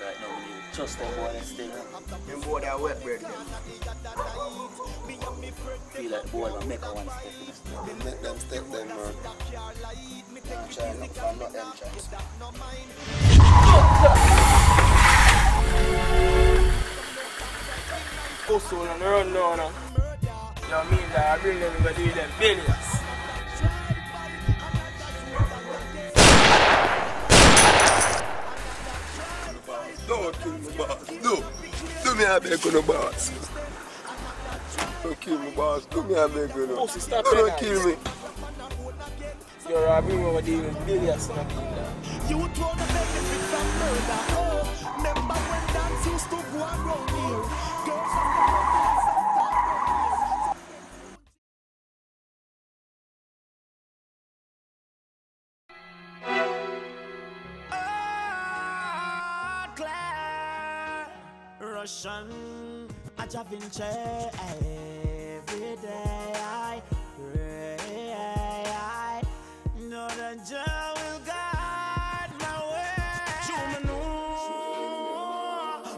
Right now, we need to trust them boys and stay, Them boys they are wet bread, feel like boys will make one step, Make them step, them, man. I'm trying not for nothing, Also, on the run now, you know what I mean? I bring them to do them billions. Don't kill me, boss. Do me a beg on the boss. Don't kill me, boss. Do me a beg on the boss. Don't kill me. You're a bring over dealing with billions, not kill them. You told the benefit from murder. Oh, remember when dance used to go around here? Russian, I drive in chair every day. I pray, I know that Jah will guide my way. You know,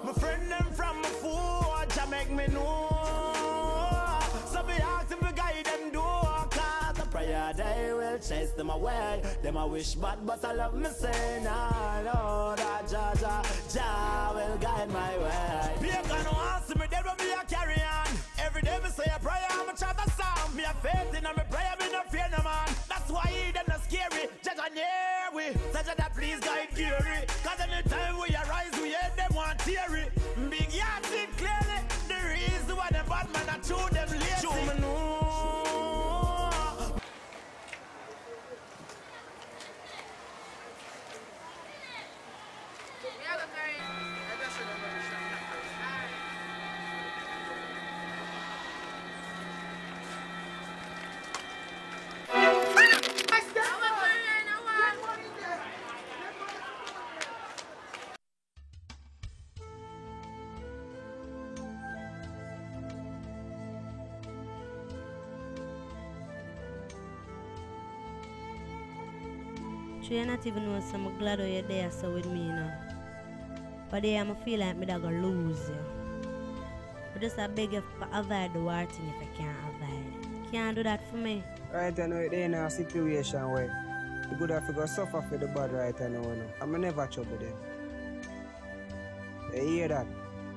my friend them from a fool, Jah make me know. So be active, we guide them door, 'cause the prayer they will chase them away. Them I wish bad, but I love me saying, I know that Jah will guide my way. Faith in my prayer, me no fear no man. That's why he them not scary. Judge and hear we. So judge and please guide Gary. 'Cause anytime we arise, we hear them want theory. Big yard it clearly. The reason why the bad man are true, them lazy. Show me no. You're not even know, so I'm glad you're there so with me, you know. But there, I feel like I'm gonna lose you. But just I beg you to avoid the war thing if I can't avoid it. Can't do that for me. Right, I know you're in a situation where you're gonna have to suffer for the bad right now, you know. I'm never trouble them. You hear that?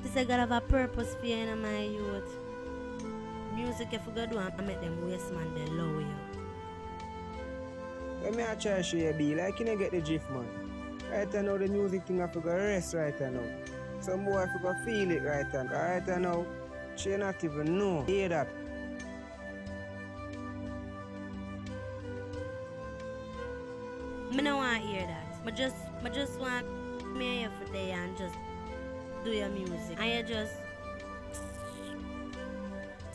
This I gotta have a purpose for you, you know, my youth. Music, if you go do, I make them waste man, they love you. When I try to show you, be like, you know, get the drift, man. Right now, the music thing I have to go rest right now. Some boy have to go feel it right now. Right now, she not even know. Hear that? I don't want to hear that. I just want me here for day and just do your music. And you just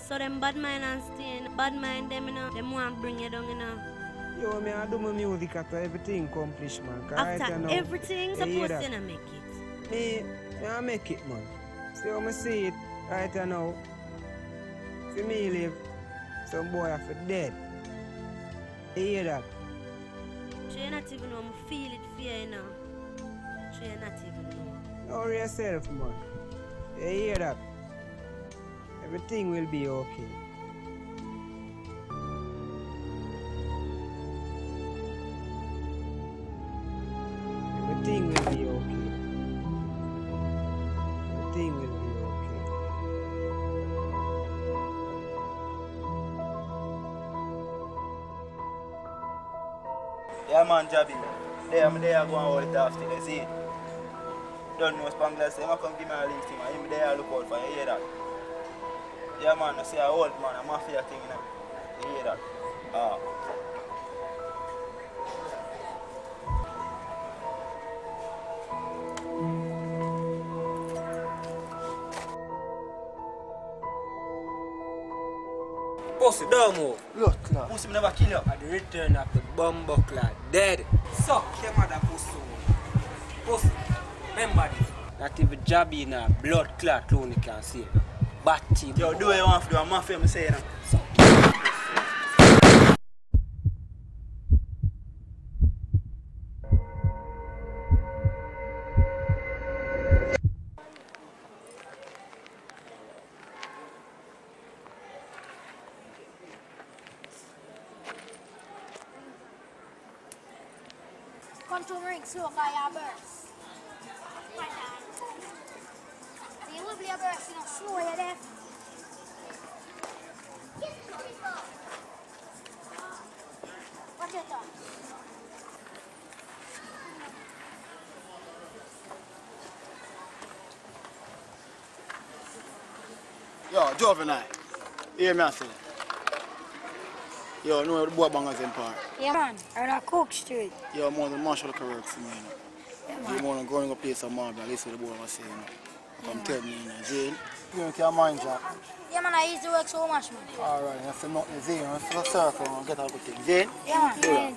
So them bad mind and stain, bad mind them, you know, them want bring you down, you know. Yo, me, I do my music after everything accomplished, man. After everything, supposed to not make it. Me, I make it, man. See how I see it right now. For me live, some boy are for dead. You hear that? You're not even know, I feel it for you, you know. You're not even know. Know yourself, man. You hear that? Everything will be okay. Everything will be okay. Everything will be okay. Yeah, man, Jabby. They are going all the after this, see? Don't know Spanglers, they come give me a link to him. I'm there look out for you, hear that? Yeah, man, I see an old man, a mafia thing, you know. You hear that? Ah. Pussy, don't move. Look, now. Pussy, never kill you. At the return of the bumbo clad, dead. Suck your mother, pussy. Pussy, remember this. Not even Jabby in a blood clad clone you can save. Batty. Yo, do what you want to do, I'm not famous here. Control ring, slow fire burst. Yo, Juvenile, hear me say. Yo, know the boy Bangers in park. Yeah, man, I'm on Cook Street. Yo, I'm on the Marshall Corrects, man. Yeah, man. You want to go and play some marble, listen to the boy was saying. Come tell me in jail. You don't care, mind, Jack. Yeah, man, I used to work so much, man. All right, you have to knock the Zane, you have to circle and get a good thing. Zane? Yeah, man. Yeah.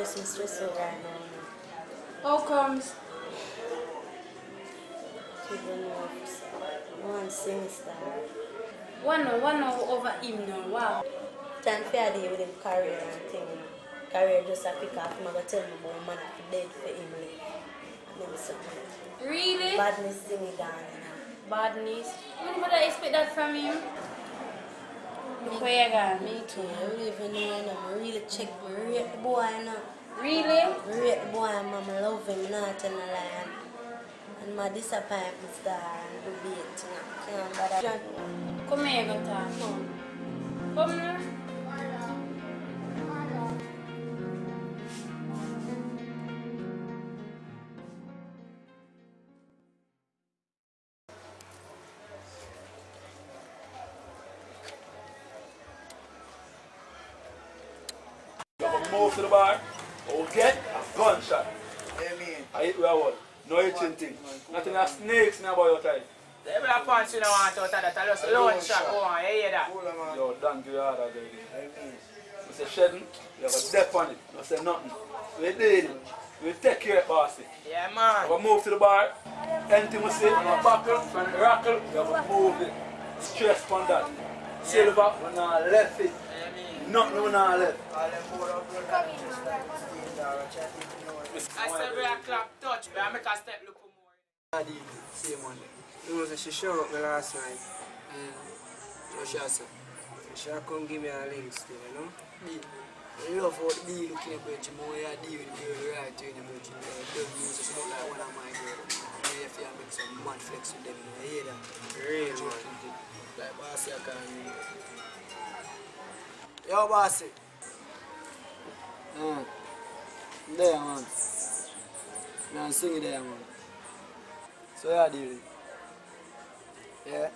Stressing right now. How comes? People know. One semester. One hour over him now. Wow. Can't fair day with him career and thing. Career just a pick up. I'm gonna tell him about man dead for him. Really? Badness thing he done. Badness? When would I expect that from him? Look where you gone. Me too. I don't even know. I really check my rate the boy now. Really? Great boy, Mama, love him, not in the line. And my disappointment star and the beat. Can't bother. Come here, Gata. Come. Come now. Move to the bar. Get a gunshot. Yeah, man. I hit with a wall. No hitting thing. Nothing like snakes now about your time. Every punch you don't want out of that. I just load shot. Go on, you hear that? Yo, don't give you all that, baby. I say, Sheddon, you have a step on it. I say, nothing. We did it. We take care of Bossy. Yeah, man. You have a move to the bar. Anything we see, you have a buckle, and rackle, you have a move it. Stress on that. Silver, we now left it. Nothing we now left. I said we are clap touch, but I make a step look more. Daddy, same one. You know, she showed up last night. So she said, she come give me a link still, you know? When you love what D looking at you, more you deal with girl right to you, but you don't use it, look like one of my girls. You know, if you make some mad flex with them, you hear that? Really, man. Like, Bossy, I can't hear you. Yo, Bossy. Man. There, man. Man, sing it there, man. So, you deal with it. Yeah?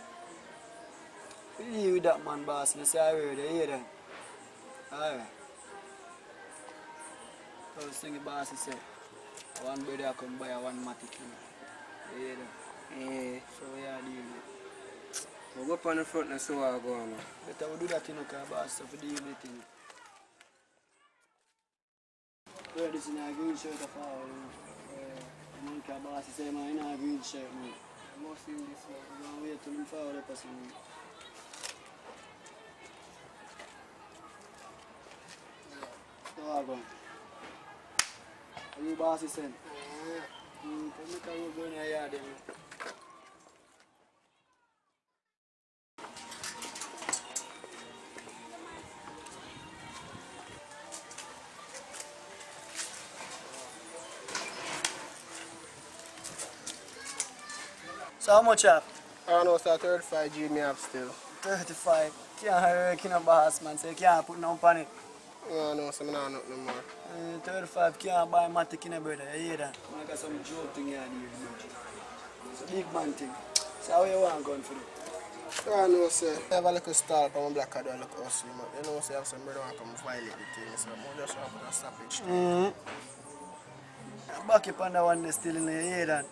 We deal with that man, Bossy. I say, I heard you, hear that? Alright. So, sing it, Bossy, say. One brother come buy one matic. Yeah, yeah. So we are dealing with it. We'll go up on the front and so I'll go on. Better we do that in the car, boss, so we deal with it. Well, this is a green shirt of all. The man car boss is saying, man, in a green shirt, man. I must see this one. I'm going to wait till him forward up or something. So I'll go on. Are you bossy saying? So how much up? I don't know, so 35 G me up still. 35? Can't work in a boss, man, so you can't put no panic. No, no, so I don't know no more. 35 can't buy matic in a brother, you hear that? I got some joke thing here, it's a big man thing. So how you want going for it? I know, sir. I have a little stall for my black and I look awesome. You know, sir, I have some brother who come violate the thing, so I'm just going to put a stop it straight. Mm-hmm. Back up on that one, they still in there, you hear that?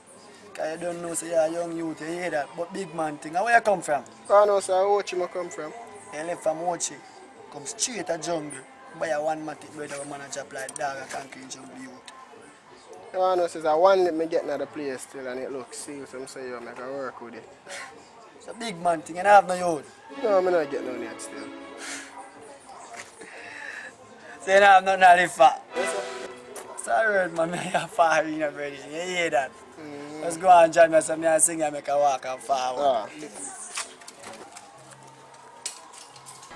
Because you don't know, sir, you're a young youth, you hear that? But big man thing, and where you come from? I know, sir, where Ochi I come from. You left from Ochi, come straight to jungle. Buy a one matic brother who manage a like dog and concrete jungle youth. I know, says I one let me get another place still and it looks see what I'm saying, you make a work with it. It's a big man thing, you don't have no yard. No, I'm not getting no net still. So you don't have nothing to live for. Yes, sir. Sorry, man, you're far in a brother, you hear that? Mm. Let's go and join me something and sing and make a walk and forward. Ah. I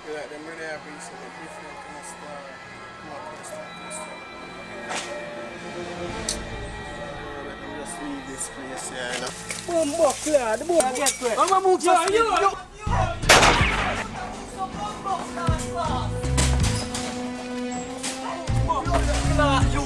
feel like them really have reached a different kind of style. Come on, let me just leave this place here, you know. Boom, boom, clear, the boom, get clear. I'm gonna move just you, you. So, boom, boom, can't start. Boom, not you.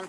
I'm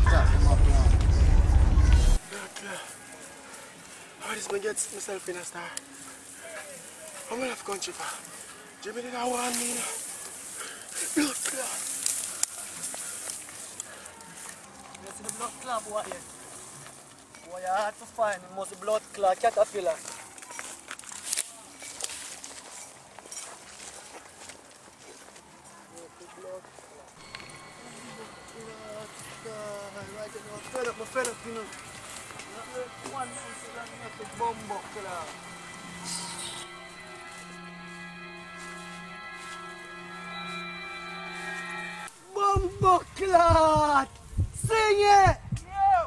Stop him up now. How this man gets himself in a star? I'm gonna have country for. Jimmy did not want me. Blood clot. You see the blood clot over here? Boy, you're hard to find, you must blood clot caterpillar. I'm fed up, you know. One man said I'm not a bomb buckler. Bomb buckler! Sing it! Yeah.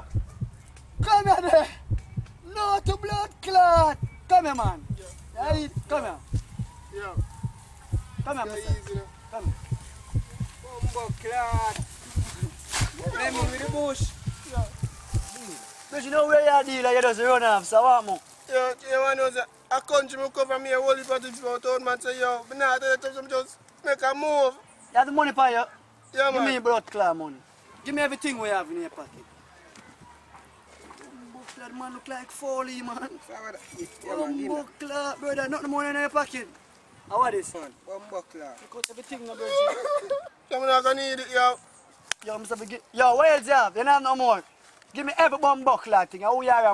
Come here, there! No to blood clot! Come here, man! Yeah. Yeah. Come here! Yeah. Come here, yeah, easy, no? Come here! Bomb buckler! Blame him with the bush! Yeah. Don't you know where you are dealing? You just run off, so what more? Yeah, you want to know a country will come from here, whole heap of people out man say, yo, but now I tell you, just make a move. You have the money for you? Yeah, man. Give me blood clot money. Give me everything we have in your pocket. Buckler, man, look like Foley, man. One buckler, brother, nothing more in your pocket. How are this? One buckler. Because everything, no, brother. I'm not gonna need it, yo. Yo, Mr. Big. Yo, what else you have? You don't have no more. Give me every one buckler thing. How you are?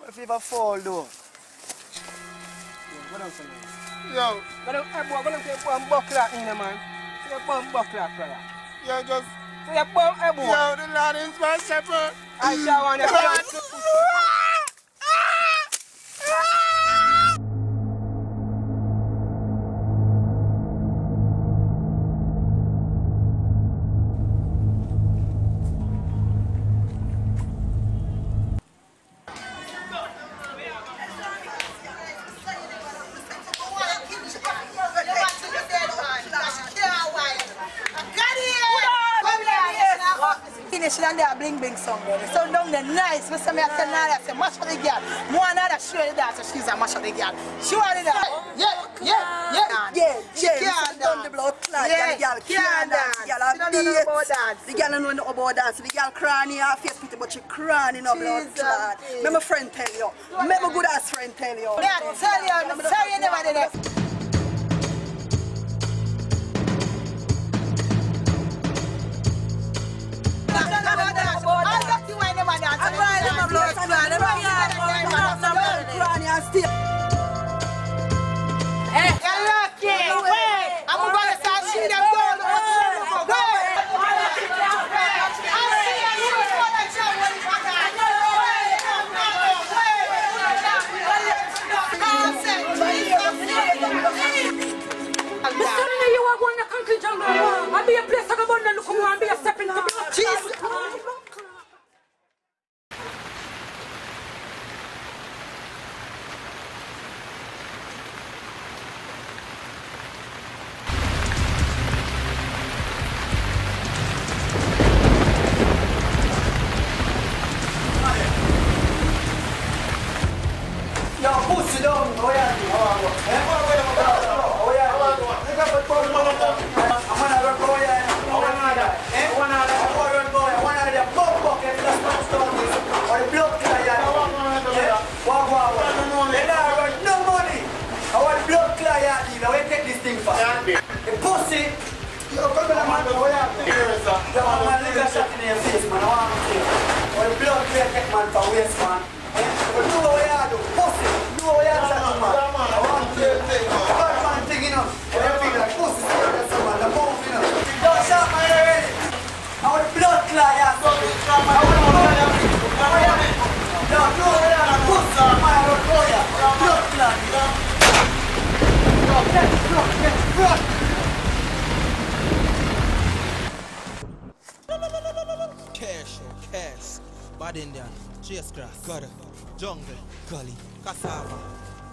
What if you ever fall, though? Yo, what else? Yo, what else? What else? Get one buckler in there, man. Get one buckler, brother. Yo, just. Get one buckler. Yo, the Lord is my shepherd. I don't want to. So down there nice, Mr. I tell Nara, I say, mash up the girl. More Nara, she already dance, so she's a mash up the girl. She already dance. Yeah. She can't dance. The blood clot, the girl can't dance. The girl don't know about dance. The girl don't know about dance. The girl crying in her face, but she crying in her blood clot. Let my friend tell you. Let my good ass friend tell you. Yeah, tell you. I'm sorry, never did it. You are going to Concrete Jungle. I'll be a place I go and look for and be a step in the blood. Bad Indian, Chase Cross, Gutter, Jungle, Gully, Cassava,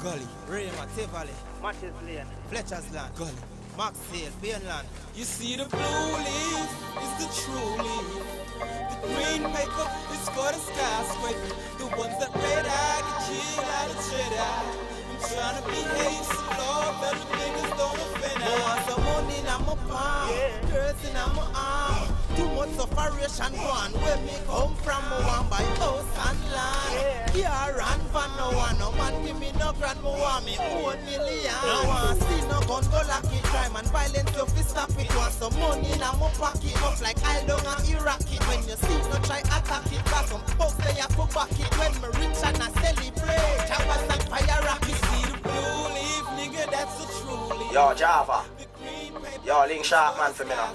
Gully, Rayma, Tivoli, Matches Lane, Fletcher's Land, Gully, Maxdale, Painland. You see the blue leaf is the true leaf. The green makeup is for the skyscraper. The ones that red eye get killed out of Jedi. I'm trying to behave so low that the niggas don't offend us. Boys are money, I'm a palm, girls in I'm a arm. Too much separation gone where me come from. I want by house and land. Here and van, no one, no man give me no grand. Mo want me $1 million. No one see no guns go lucky. Crime and violence, you fi stop it. Want some money in my pocket, up like I don't a Iraqi. When you see no try attack it, got some folks they have to back it. When me rich and I celebrate, Java's like fire rocket. See the blue leaf, nigga, that's the true leaf. Yo, Java. Yo, Link Sharp man for me now.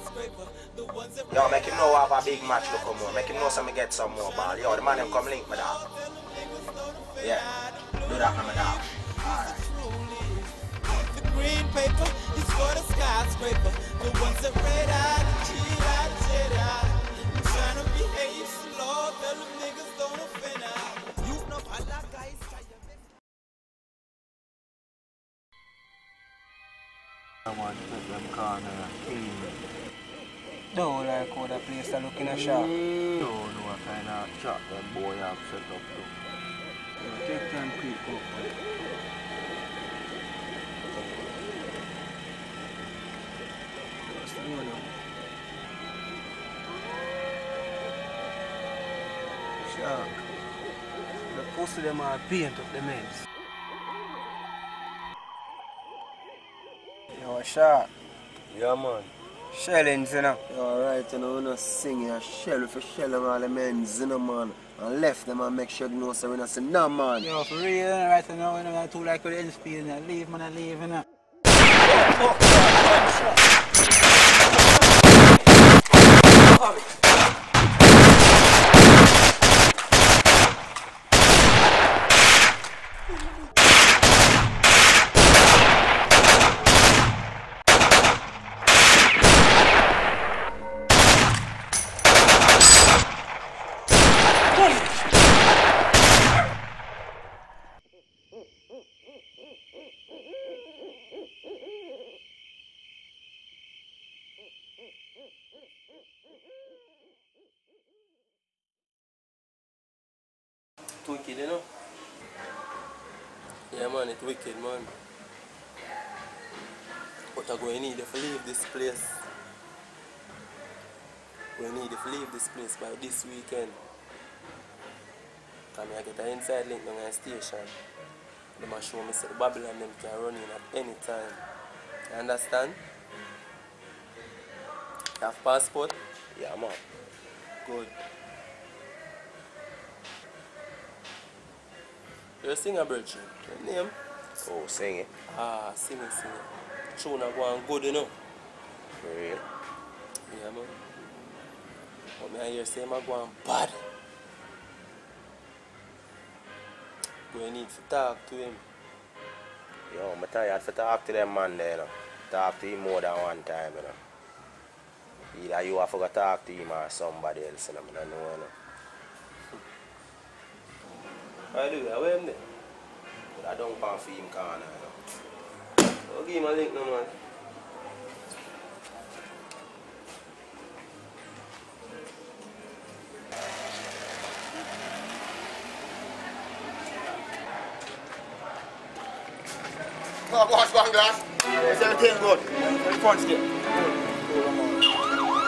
Yo, make him know I have a big match to come on. Make him know so me get some more ball. Yo, the man him come link me dog. Yeah, do that now, my dog. Alright. The green paper is for the skyscraper. The ones that red out, cheat out, cheat out. I'm trying to behave slow, tell them niggas don't offend us. You know, I like guys. I want to put them corner clean. Don't like how the place is looking a shop. Don't know what kind of shop them boy have set up to. Take time, creep up. What's the one? The pussy them are paint of the men's. Yo, Shark. Yeah, man. Shellings, you know. Alright, you know, we're not singing a shell for shell of all the men's, you know, man. And left them and make sure you know, so we're not saying, no, man. Yo, for real, right, you know, we're not too like with the LSP, and I leave, man, I leave, you know. Wicked, you know? Yeah, man, it's wicked, man. But I'm going to need to leave this place. We need to leave this place by this weekend. Because I get an inside link on the station. They might show me that the Babylon them can run in at any time. You understand? You have passport? Yeah, man. Good. You're a singer, Bertrand. Your name? Oh, sing it. Ah, sing it, sing it. Tune a going good, you know. For real? Yeah, man. But I hear say I'm going bad. We need to talk to him. Yo, I'm tired to talk to them man there, you know. Talk to him more than one time, you know. Either you have to talk to him or somebody else, you know. I don't know, you know. I do, I wear him there. But I don't want for him corner, you know. Don't give him a link no man. Oh, go on, glass. It's everything good. It's fun still.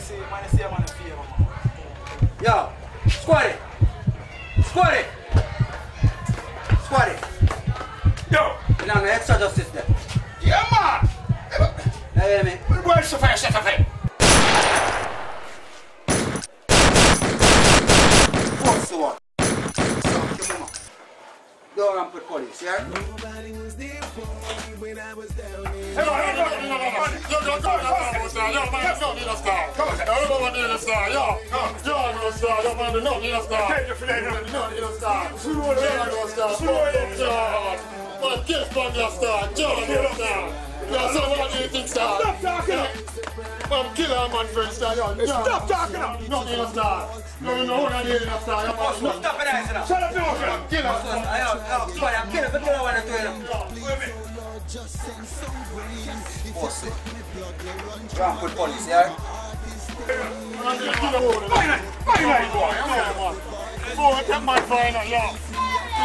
see, man, you see, I'm on the field. Yo, squad it. Squad it. Squad it. Yo. You know, no extra justice there. Yeah, man. Hey, man. Where's so fast, so fast? What's the one? Don't run for police, yeah? Nobody was there for me when I was down there. Hey, no, but this one just start, John, you know. That's what you think, sir. Stop talking up! I'm killing my friend, sir. Stop talking up! No, you know, sir. No, no, no, you know, sir. I'm not stopping that, sir. Shut up, you know, sir. I'm killing my friend. I'm killing my friend. I'm killing my friend. Boss it. Drunk with police, yeah? Finally! Finally, boy! Boy, take my final, yeah. Go,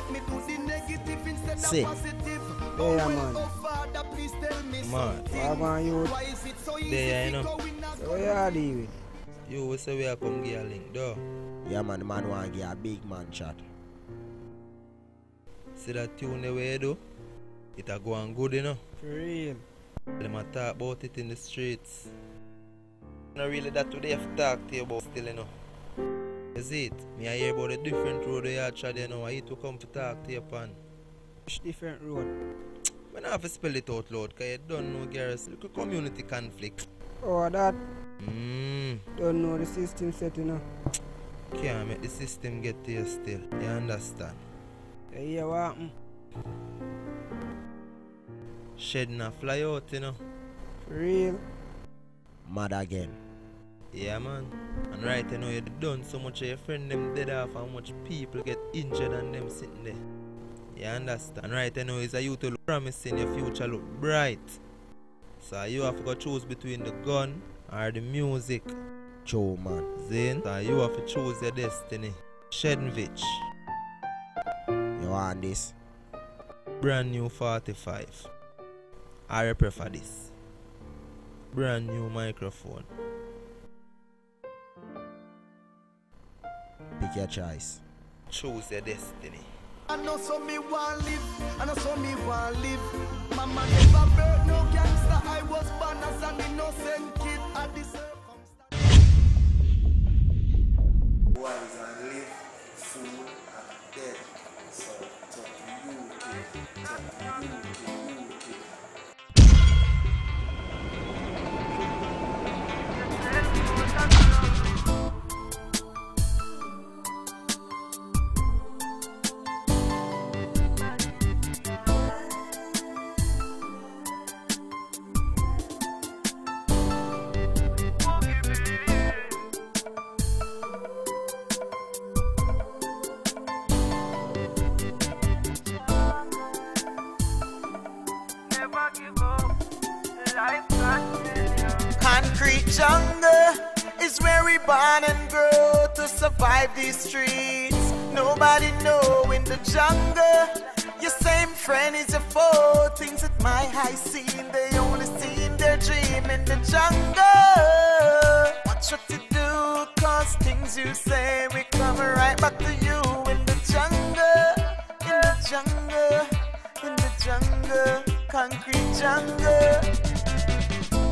me do the negative instead of positive. Oh, man. Man, what about you? There, you know. So what are you doing? You will say we are come get a link, though. Yeah, man, the man want to get a big man chat. See that tune the way you do? It'll go on good, you know. For real. They might talk about it in the streets. Not really that today I've talked to you about still, you know. Is it? Me I hear about a different road you had tried, you know, I to come to talk to you upon. Which different road? I don't have to spell it out loud, because you don't know, girls. Look at community conflict. Oh, that. Don't know the system setting up. Can't make the system get to you still. You understand? Yeah, what happened? Shed na fly out, you know. For real? Mad again. Yeah, man. And right, you know, you done so much of your friend them dead off, how much people get injured and them sitting there. You understand? And right, you know, it's a you to look promising, your future look bright. So you have to choose between the gun or the music. Joe, man. Then, so you have to choose your destiny. Shedenvich. You want this? Brand new 45. I prefer this. Brand new microphone. Pick your choice. Choose your destiny. I know some me want live, I know some me want live. Mama never birth no gangster, I was born as an innocent kid at the circumstance. One is a live, fool, and dead. So talk you, Concrete Jungle is where we born and grow to survive these streets. Nobody know in the jungle. Your same friend is your foe. Things at my high scene, they only see in their dream in the jungle. Watch what you do, cause things you say, we come right back to you in the jungle. In the jungle, in the jungle, concrete jungle.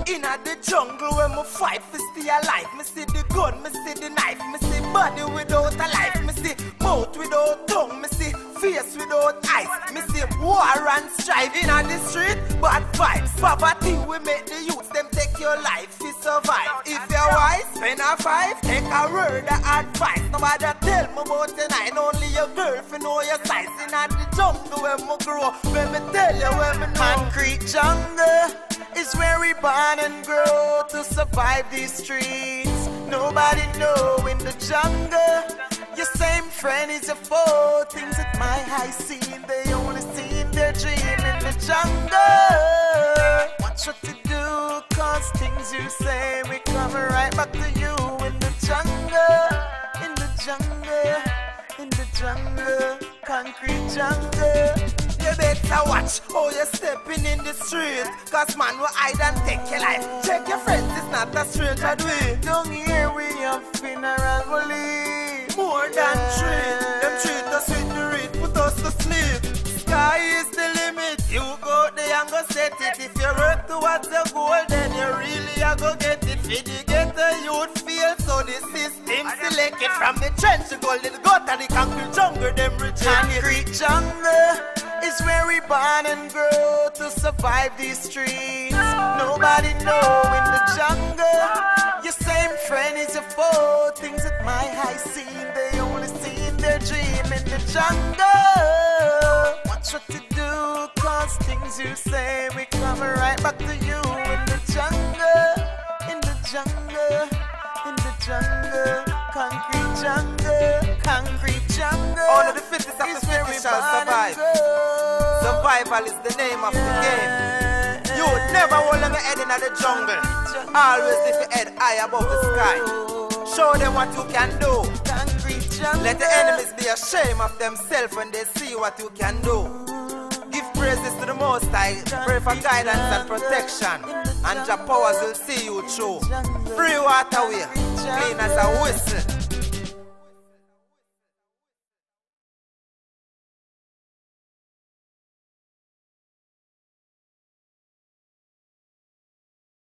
Inna the jungle where me fight for stay alive. Me see the gun, me see the knife, me see body without a life, me see mouth without tongue, me see face without eyes, me see war and strife. Inna the street, bad vibes, poverty we make the youth them take your life to survive. If you're wise, spend a five, take a word of advice. Nobody tell me about the nine, only your girl fi know your size. Inna the jungle where me grow, when me tell you where me know. Concrete jungle is where we born and grow to survive these streets. Nobody know in the jungle. Your same friend is your foe. Things at my high scene, they only see in their dream in the jungle. Watch what you do, cause things you say, we come right back to you in the jungle. In the jungle, in the jungle, concrete jungle. You better watch how you're stepping in the street, cause man will hide and take your life. Check your friends, it's not a stranger do it. Down here we have funeral police. More than treat, them treat us with the reed, put us to sleep. Sky is the limit, you go there and go set it. If you work towards your goal, then you really are go get it. If you get a youth feel, so the system select it. From the trench to golden gutter, the concrete jungle, them reject it. Concrete jungle is where we born and grow to survive these streets. Nobody know in the jungle. Your same friend is your foe. Things at my high scene, they only see in their dream in the jungle. Watch what you do, cause things you say, we come right back to you in the jungle. In the jungle, in the jungle, concrete jungle, concrete jungle. All of the fittest of the fittest shall survive. Survival is the name of the game. You never hold your head in the jungle. Always lift your head high above the sky. Show them what you can do. Let the enemies be ashamed of themselves when they see what you can do. Give praises to the Most High. Pray for guidance and protection, and your powers will see you through. Free water way, clean as a whistle.